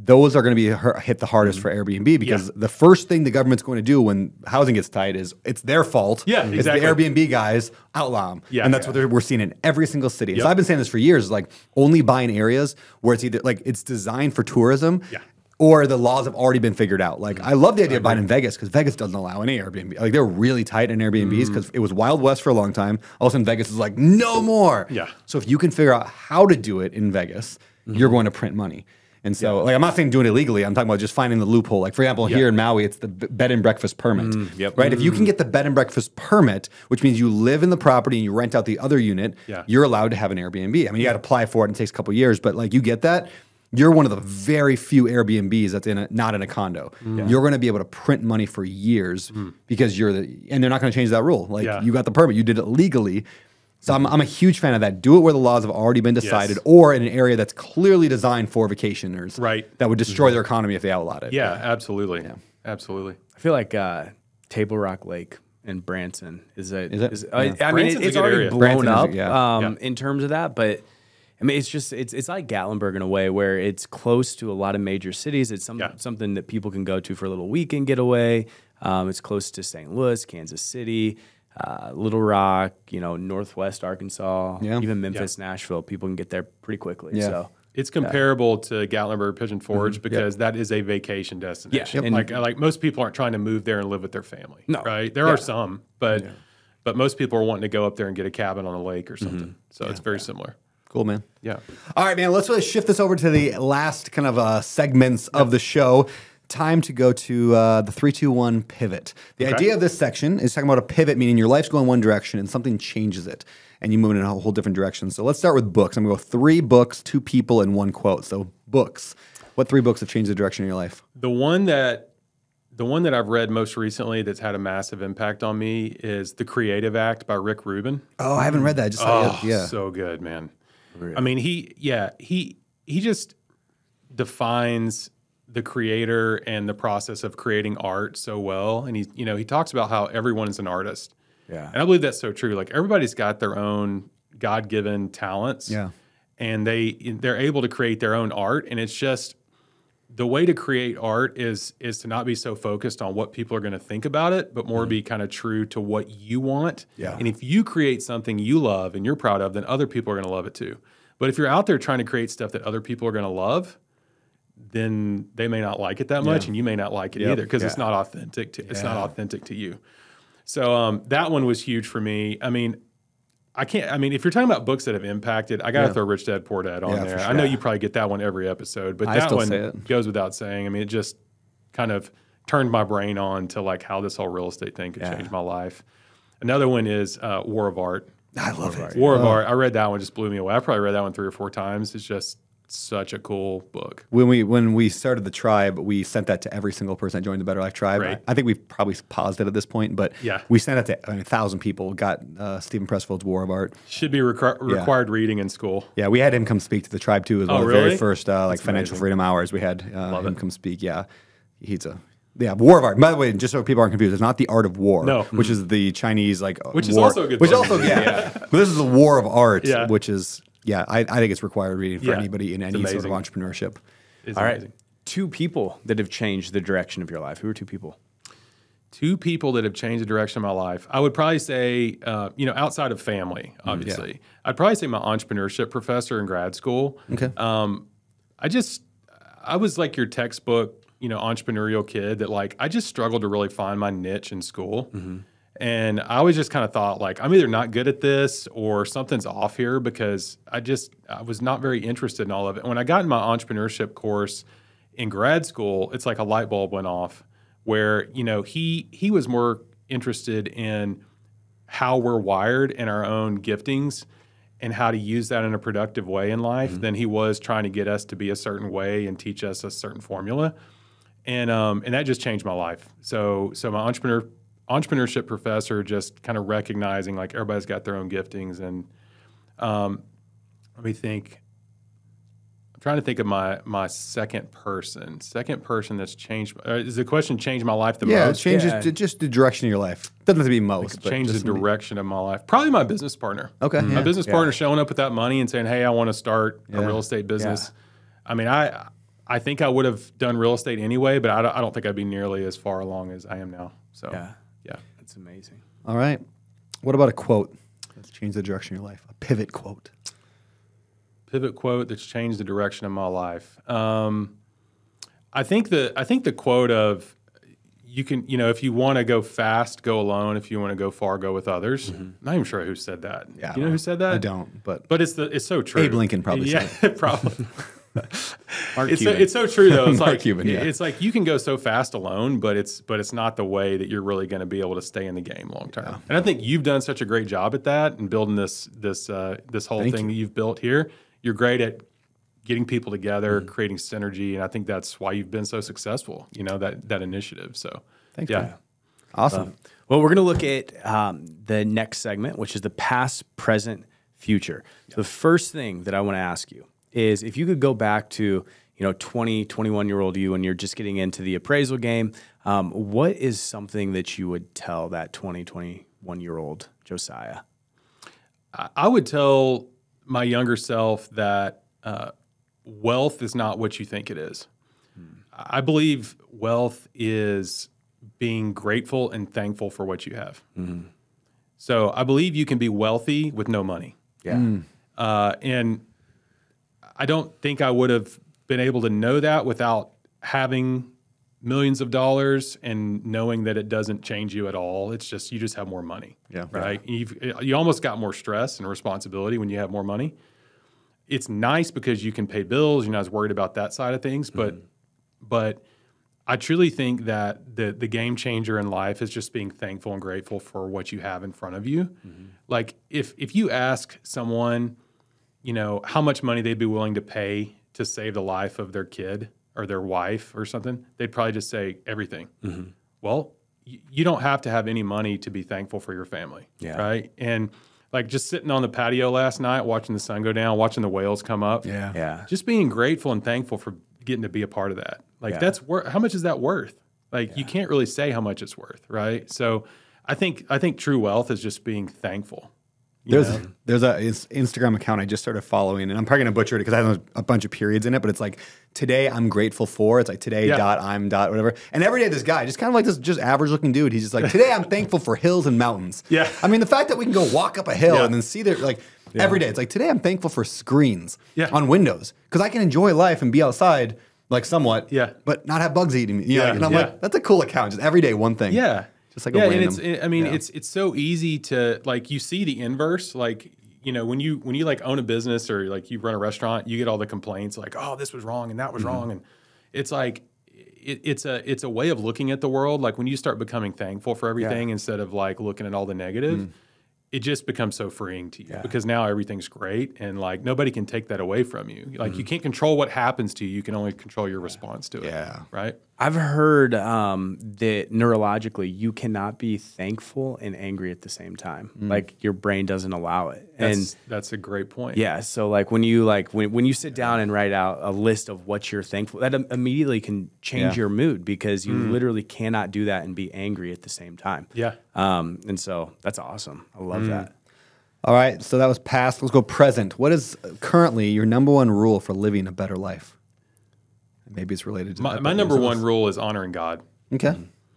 those are going to be hit the hardest for Airbnb because the first thing the government's going to do when housing gets tight is it's their fault. Yeah, exactly. It's the Airbnb guys, outlaw them. Yeah, and that's what we're seeing in every single city. So I've been saying this for years, like only buy in areas where it's either like it's designed for tourism or the laws have already been figured out. Like I love the idea of buying in Vegas because Vegas doesn't allow any Airbnb. Like they're really tight in Airbnbs because it was Wild West for a long time. All of a sudden Vegas is like, no more. Yeah. So if you can figure out how to do it in Vegas, you're going to print money. And so, like, I'm not saying doing it illegally. I'm talking about just finding the loophole. Like, for example, here in Maui, it's the bed and breakfast permit, right? If you can get the bed and breakfast permit, which means you live in the property and you rent out the other unit, you're allowed to have an Airbnb. I mean, you got to apply for it. And it takes a couple of years, but like, you get that. You're one of the very few Airbnbs that's not in a condo. You're going to be able to print money for years because and they're not going to change that rule. Like, you got the permit. You did it legally. So I'm a huge fan of that. Do it where the laws have already been decided or in an area that's clearly designed for vacationers that would destroy their economy if they outlawed it. Yeah, absolutely. Yeah. Absolutely. I feel like Table Rock Lake in Branson I mean, it's already blown up in terms of that, but I mean, it's just, it's like Gatlinburg in a way where it's close to a lot of major cities. It's something that people can go to for a little weekend getaway. It's close to St. Louis, Kansas City. Little Rock, you know, Northwest Arkansas, even Memphis, Nashville, people can get there pretty quickly. Yeah. So it's comparable to Gatlinburg, Pigeon Forge because that is a vacation destination. Yeah. Yep. Like most people aren't trying to move there and live with their family. No. Right? There are some, but most people are wanting to go up there and get a cabin on a lake or something. So it's very similar. Cool, man. Yeah. All right, man. Let's really shift this over to the last kind of segments of the show. Time to go to the 3-2-1 pivot. The idea of this section is talking about a pivot, meaning your life's going one direction and something changes it, and you move in a whole different direction. So let's start with books. I'm going to go 3 books, 2 people, and 1 quote. So books. What 3 books have changed the direction of your life? The one that I've read most recently that's had a massive impact on me is The Creative Act by Rick Rubin. Oh, I haven't read that. I just saw it. Yeah. So good, man. Really? I mean, he just defines the creator and the process of creating art so well, and he talks about how everyone is an artist, and I believe that's so true. Like everybody's got their own God-given talents, and they're able to create their own art. And it's just the way to create art is to not be so focused on what people are going to think about it, but more be kind of true to what you want. And if you create something you love and you're proud of, then other people are going to love it too. But if you're out there trying to create stuff that other people are going to love, then they may not like it that much, and you may not like it either because it's not authentic. It's not authentic to you. So that one was huge for me. I mean, if you're talking about books that have impacted, I got to throw Rich Dad Poor Dad on there. Sure. I know you probably get that one every episode, but that one goes without saying. I mean, it just kind of turned my brain on to like how this whole real estate thing could change my life. Another one is War of Art. I love it. War of Art. I read that one, just blew me away. I probably read that one 3 or 4 times. It's just such a cool book. When we started the tribe, we sent that to every single person that joined the Better Life Tribe. Right. I think we've probably paused it at this point, but yeah, we sent it to 1,000 people. Got Stephen Pressfield's War of Art. Should be required reading in school. Yeah, we had him come speak to the tribe too. As one of the very first like financial freedom hours, we had him come speak. Yeah, he's a War of Art. By the way, just so people aren't confused, it's not the Art of War, which is the Chinese like which war, is also a good book. Which also but this is the War of Art, which is. Yeah, I think it's required reading for anybody in any sort of entrepreneurship. All right, two people that have changed the direction of your life. Who are two people? Two people that have changed the direction of my life. I would probably say, you know, outside of family, obviously. I'd probably say my entrepreneurship professor in grad school. Okay. I was like your textbook, you know, entrepreneurial kid that like I just struggled to really find my niche in school. And I always just kind of thought, like, I'm either not good at this or something's off here because I was not very interested in all of it. When I got in my entrepreneurship course in grad school, it's like a light bulb went off where, you know, he was more interested in how we're wired and our own giftings and how to use that in a productive way in life than he was trying to get us to be a certain way and teach us a certain formula. And that just changed my life. So my entrepreneurship professor just kind of recognizing like everybody's got their own giftings. And let me think. I'm trying to think of my second person. Second person that's changed. Is the question changed my life the most? It changes just the direction of your life. Doesn't have to be most. It changes the direction of my life. Probably my business partner. Okay. My business partner showing up with that money and saying, hey, I want to start a real estate business. I mean, I think I would have done real estate anyway, but I don't think I'd be nearly as far along as I am now. So yeah, that's amazing. All right. What about a quote that's changed the direction of your life? A pivot quote. Pivot quote that's changed the direction of my life. I think the quote of if you want to go fast, go alone. If you want to go far, go with others. I'm not even sure who said that. Yeah, you know who said that? I don't. But it's so true. Abe Lincoln probably said it. Probably. It's so true though. It's like Cuban, it's like you can go so fast alone, but it's not the way that you're really going to be able to stay in the game long term. And I think you've done such a great job at that and building this whole thing that you've built here. You're great at getting people together, creating synergy, and I think that's why you've been so successful. You know that initiative. So thanks. Yeah, awesome. Well, we're going to look at the next segment, which is the past, present, future. So the first thing that I want to ask you is if you could go back to, 20, 21-year-old you and you're just getting into the appraisal game, what is something that you would tell that 20, 21-year-old Josiah? I would tell my younger self that wealth is not what you think it is. I believe wealth is being grateful and thankful for what you have. So I believe you can be wealthy with no money. And I don't think I would have been able to know that without having millions of dollars and knowing that it doesn't change you at all. It's just you just have more money, right? Yeah. You almost got more stress and responsibility when you have more money. It's nice because you can pay bills. You're not as worried about that side of things. But I truly think that the game changer in life is just being thankful and grateful for what you have in front of you. Like if you ask someone, how much money they'd be willing to pay to save the life of their kid or their wife or something, they'd probably just say everything. Well, you don't have to have any money to be thankful for your family, right? And like just sitting on the patio last night, watching the sun go down, watching the whales come up. Just being grateful and thankful for getting to be a part of that. Like that's how much is that worth? Like you can't really say how much it's worth, right? So I think true wealth is just being thankful. There's a Instagram account I just started following, and I'm probably going to butcher it because I have a bunch of periods in it, but it's like, today I'm grateful for. It's like, today dot, I'm dot, whatever. And every day this guy, just kind of like this just average-looking dude, he's just like, today I'm thankful for hills and mountains. I mean, the fact that we can go walk up a hill and then see that, like, every day. It's like, today I'm thankful for screens on windows because I can enjoy life and be outside, like, somewhat, but not have bugs eating me. And I'm like, that's a cool account. Just every day, one thing. It's like a random, and it's so easy to like you see the inverse, like when you like own a business or like you run a restaurant, you get all the complaints like, oh, this was wrong and that was wrong, and it's like it's a way of looking at the world. Like when you start becoming thankful for everything instead of like looking at all the negative, it just becomes so freeing to you because now everything's great and like nobody can take that away from you. Like you can't control what happens to you. You can only control your response to it. Yeah. Right. I've heard that neurologically you cannot be thankful and angry at the same time. Like your brain doesn't allow it. That's a great point. Yeah. So like when you sit down and write out a list of what you're thankful, that immediately can change your mood because you literally cannot do that and be angry at the same time. Yeah. And so that's awesome. I love that. All right. So that was past. Let's go present. What is currently your number one rule for living a better life? Maybe it's related to my number one rule is honoring God. Okay.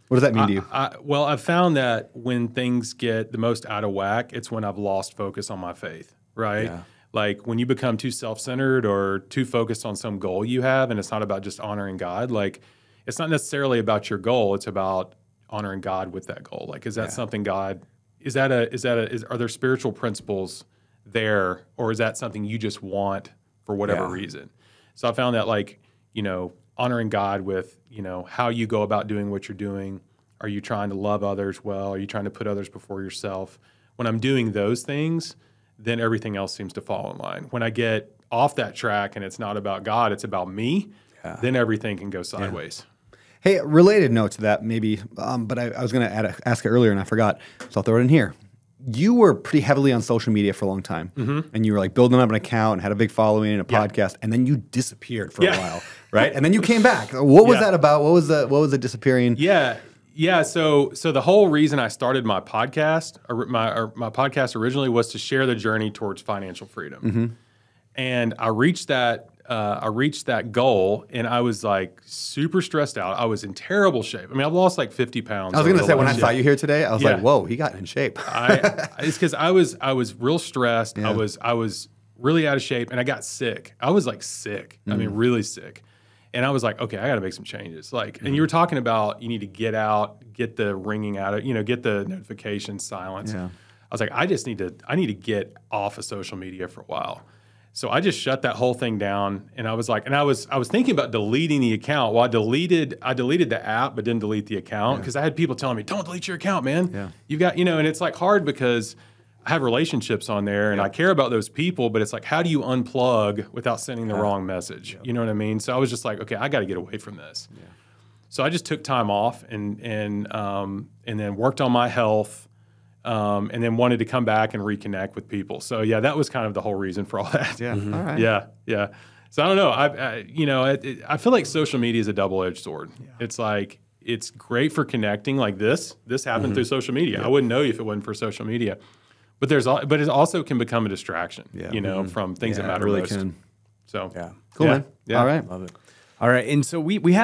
What does that mean to you? Well, I've found that when things get the most out of whack, it's when I've lost focus on my faith, right? Yeah. Like when you become too self-centered or too focused on some goal you have, and it's not about just honoring God. Like it's not necessarily about your goal. It's about honoring God with that goal. Like, is that something God, are there spiritual principles there, or is that something you just want for whatever reason? So I found that, like, you know, honoring God with, you know, how you go about doing what you're doing. Are you trying to love others well? Are you trying to put others before yourself? When I'm doing those things, then everything else seems to fall in line. When I get off that track and it's not about God, it's about me, then everything can go sideways. Yeah. Hey, related note to that maybe, but I was going to ask it earlier and I forgot, so I'll throw it in here. You were pretty heavily on social media for a long time, and you were like building up an account and had a big following and a podcast, and then you disappeared for a while, right? And then you came back. What was that about? What was the disappearing? Yeah. So the whole reason I started my podcast, my podcast originally, was to share the journey towards financial freedom, and I reached that. I reached that goal and I was like super stressed out. I was in terrible shape. I mean, I've lost like 50 pounds. I was going to say, when I saw you here today, I was like, whoa, he got in shape. It's because I was real stressed. Yeah. I was really out of shape and I got sick. I was like sick. I mean, really sick. And I was like, okay, I got to make some changes. Like, and you were talking about, you need to get out, get the ringing out of, you know, get the notification silence. Yeah. I was like, I need to get off of social media for a while. So I just shut that whole thing down, and I was like, and I was thinking about deleting the account. Well, I deleted the app, but didn't delete the account because I had people telling me, "Don't delete your account, man. Yeah. You've got, you know." And it's like hard because I have relationships on there, and I care about those people, but it's like, how do you unplug without sending the wrong message? You know what I mean? So I was just like, okay, I got to get away from this. Yeah. So I just took time off, and then worked on my health. And then wanted to come back and reconnect with people. So yeah, that was kind of the whole reason for all that. Yeah, all right. Yeah. So I don't know. I feel like social media is a double-edged sword. Yeah. It's like it's great for connecting, like this. This happened through social media. Yeah. I wouldn't know you if it wasn't for social media. But but it also can become a distraction. Yeah. You know, from things that matter really most. Can. So yeah, cool man. Yeah. All right, love it. All right, and so we didn't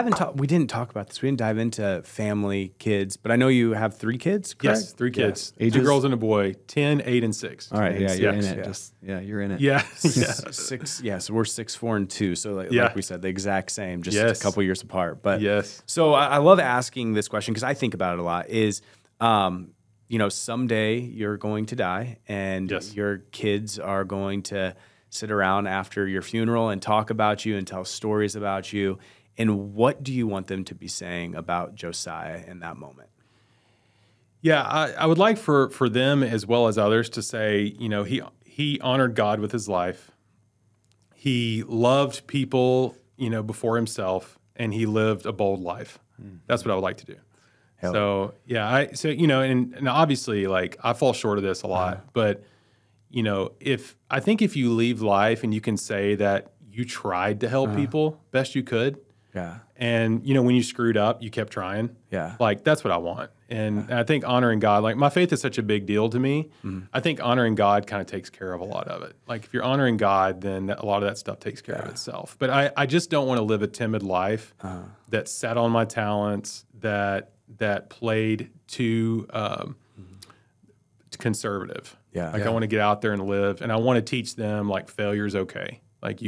talk about this. We didn't dive into family, kids, but I know you have 3 kids, correct? Yes, 3 kids. Yeah. 2 girls and a boy, 10, 8, and 6. All right, you're in it. Yeah. You're in it. Yeah. 6, so we're 6, 4, and 2. So like we said, the exact same, just a couple years apart. But so I love asking this question because I think about it a lot, is you know, someday you're going to die and your kids are going to sit around after your funeral and talk about you and tell stories about you. And what do you want them to be saying about Josiah in that moment? Yeah, I would like for them as well as others to say, you know, he honored God with his life. He loved people, you know, before himself, and he lived a bold life. That's what I would like to do. Hell. So yeah, you know, and obviously like I fall short of this a lot, but you know, I think if you leave life and you can say that you tried to help people best you could, and you know, when you screwed up, you kept trying, like that's what I want. And I think honoring God, like my faith is such a big deal to me. I think honoring God kind of takes care of a lot of it. Like if you're honoring God, then a lot of that stuff takes care of itself. But I just don't want to live a timid life that sat on my talents, that played too conservative. Like I want to get out there and live, and I want to teach them like failure's okay. Like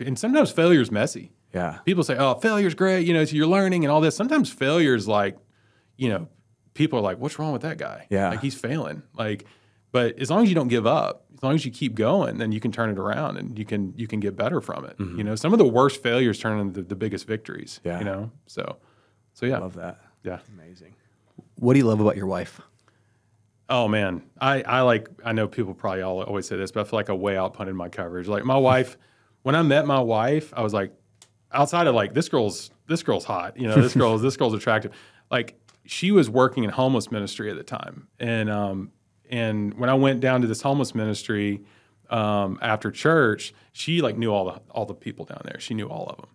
and sometimes failure's messy. Yeah. People say, "Oh, failure's great," you know, so you're learning and all this. Sometimes failure's like, you know, people are like, "What's wrong with that guy?" Yeah. Like he's failing. Like, but as long as you don't give up, as long as you keep going, then you can turn it around and you can get better from it. You know, some of the worst failures turn into the biggest victories. Yeah. You know, so yeah. I love that. Yeah. Amazing. What do you love about your wife? Oh man, I know people probably always say this, but I feel like I way out punted my coverage. Like my wife, when I met my wife, I was like, outside of like this girl's hot, you know, this girl's attractive. Like she was working in homeless ministry at the time, and when I went down to this homeless ministry after church, she like knew all the people down there. She knew all of them,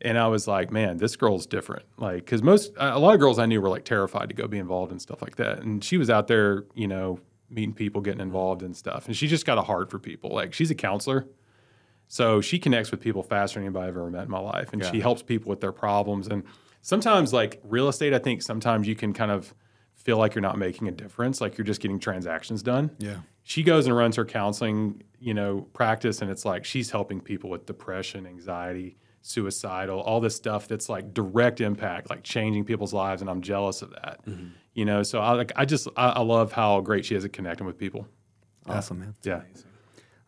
and I was like, man, this girl's different. Like because a lot of girls I knew were like terrified to go be involved in stuff like that, and she was out there, you know, meeting people, getting involved in stuff, and she just got a heart for people. Like she's a counselor. So she connects with people faster than anybody I've ever met in my life, and yeah. She helps people with their problems. And sometimes, like real estate, I think sometimes you can kind of feel like you're not making a difference, like you're just getting transactions done. Yeah. She goes and runs her counseling, you know, practice, and it's like she's helping people with depression, anxiety, suicidal, all this stuff that's like direct impact, like changing people's lives, and I'm jealous of that. Mm-hmm. You know, so I love how great she is at connecting with people. Awesome, man. That's yeah. Amazing.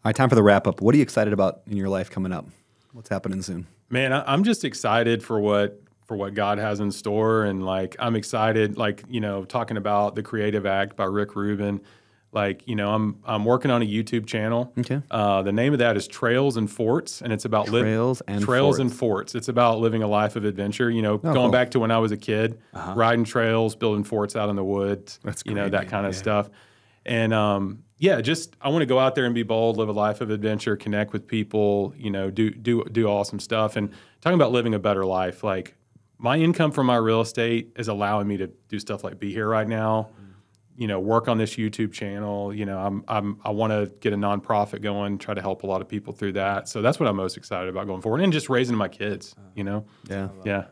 All right, time for the wrap-up. What are you excited about in your life coming up? What's happening soon? Man, I'm just excited for what God has in store. And, like, I'm excited, like, you know, talking about The Creative Act by Rick Rubin. Like, you know, I'm working on a YouTube channel. Okay. The name of that is Trails and Forts, and it's about Trails and Forts. It's about living a life of adventure, you know, going back to when I was a kid, riding trails, building forts out in the woods, that kind of stuff. And, yeah, just I want to go out there and be bold, live a life of adventure, connect with people, you know, do awesome stuff. And talking about living a better life, like my income from my real estate is allowing me to do stuff like be here right now, you know, work on this YouTube channel. You know, I want to get a nonprofit going, try to help a lot of people through that. So that's what I'm most excited about going forward, and just raising my kids. You know, yeah.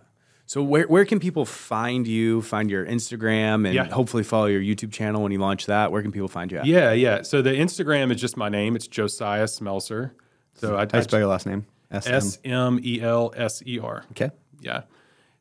So where can people find you, find your Instagram, and hopefully follow your YouTube channel when you launch that? Where can people find you at? Yeah. So the Instagram is just my name. It's Josiah Smelser. So I spell your last name. S-M-E-L-S-E-R. Okay. Yeah.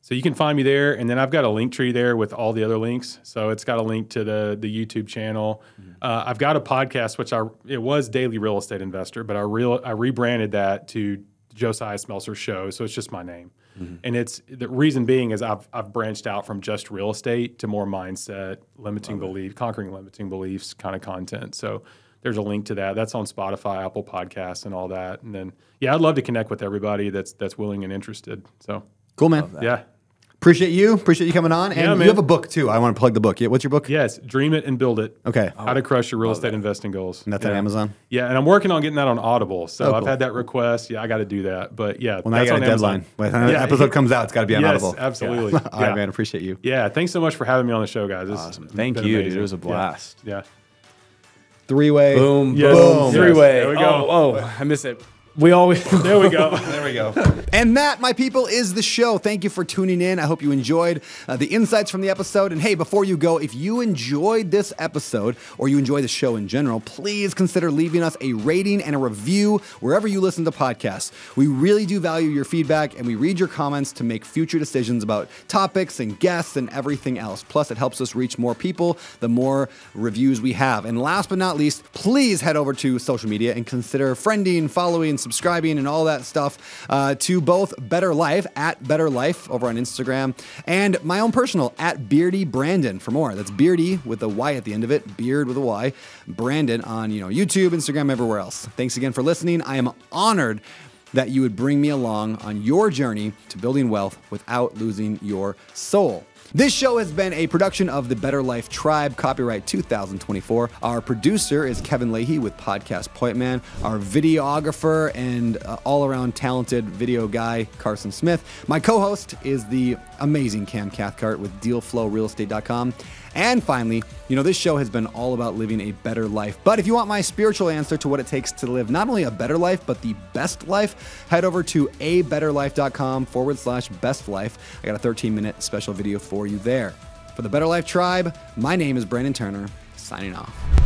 So you can find me there. And then I've got a link tree there with all the other links. So it's got a link to the YouTube channel. Mm-hmm. I've got a podcast, which it was Daily Real Estate Investor, but I rebranded that to Josiah Smelser Show. So it's just my name. Mm-hmm. And it's the reason being is I've branched out from just real estate to more mindset, conquering limiting beliefs kind of content. So there's a link to that. That's on Spotify, Apple Podcasts, and all that. And then I'd love to connect with everybody that's willing and interested. So cool, man. Yeah. Appreciate you coming on. And you have a book too. I want to plug the book. Yeah, what's your book? Yes, Dream It and Build It. Okay. How to Crush Your Real Estate Investing Goals. And that's on Amazon? Yeah, and I'm working on getting that on Audible. So I've had that request. Yeah, I got to do that. But yeah, well, now that's on Amazon. Deadline. When the episode comes out, it's got to be on Audible. Absolutely. Yeah. All right, man. Appreciate you. Yeah, thanks so much for having me on the show, guys. Awesome. Thank you, dude. It was a blast. Yeah. Three-way. Boom. Yes. Boom. Yes. Three-way. There we go. Oh, I miss it. We always, there we go. There we go. And that, my people, is the show. Thank you for tuning in. I hope you enjoyed the insights from the episode. And hey, before you go, if you enjoyed this episode or you enjoy the show in general, please consider leaving us a rating and a review wherever you listen to podcasts. We really do value your feedback, and we read your comments to make future decisions about topics and guests and everything else. Plus, it helps us reach more people the more reviews we have. And last but not least, please head over to social media and consider friending, following, subscribing, and all that stuff to both Better Life at Better Life over on Instagram and my own personal at BeardyBrandon for more. That's Beardy with a Y at the end of it, Beard with a Y, Brandon on YouTube, Instagram, everywhere else. Thanks again for listening. I am honored that you would bring me along on your journey to building wealth without losing your soul. This show has been a production of the Better Life Tribe, copyright 2024. Our producer is Kevin Leahy with Podcast Pointman. Our videographer and all-around talented video guy, Carson Smith. My co-host is the amazing Cam Cathcart with DealFlowRealEstate.com. And finally, this show has been all about living a better life. But if you want my spiritual answer to what it takes to live not only a better life, but the best life, head over to abetterlife.com/bestlife. I got a 13-minute special video for you there. For the Better Life Tribe, my name is Brandon Turner, signing off.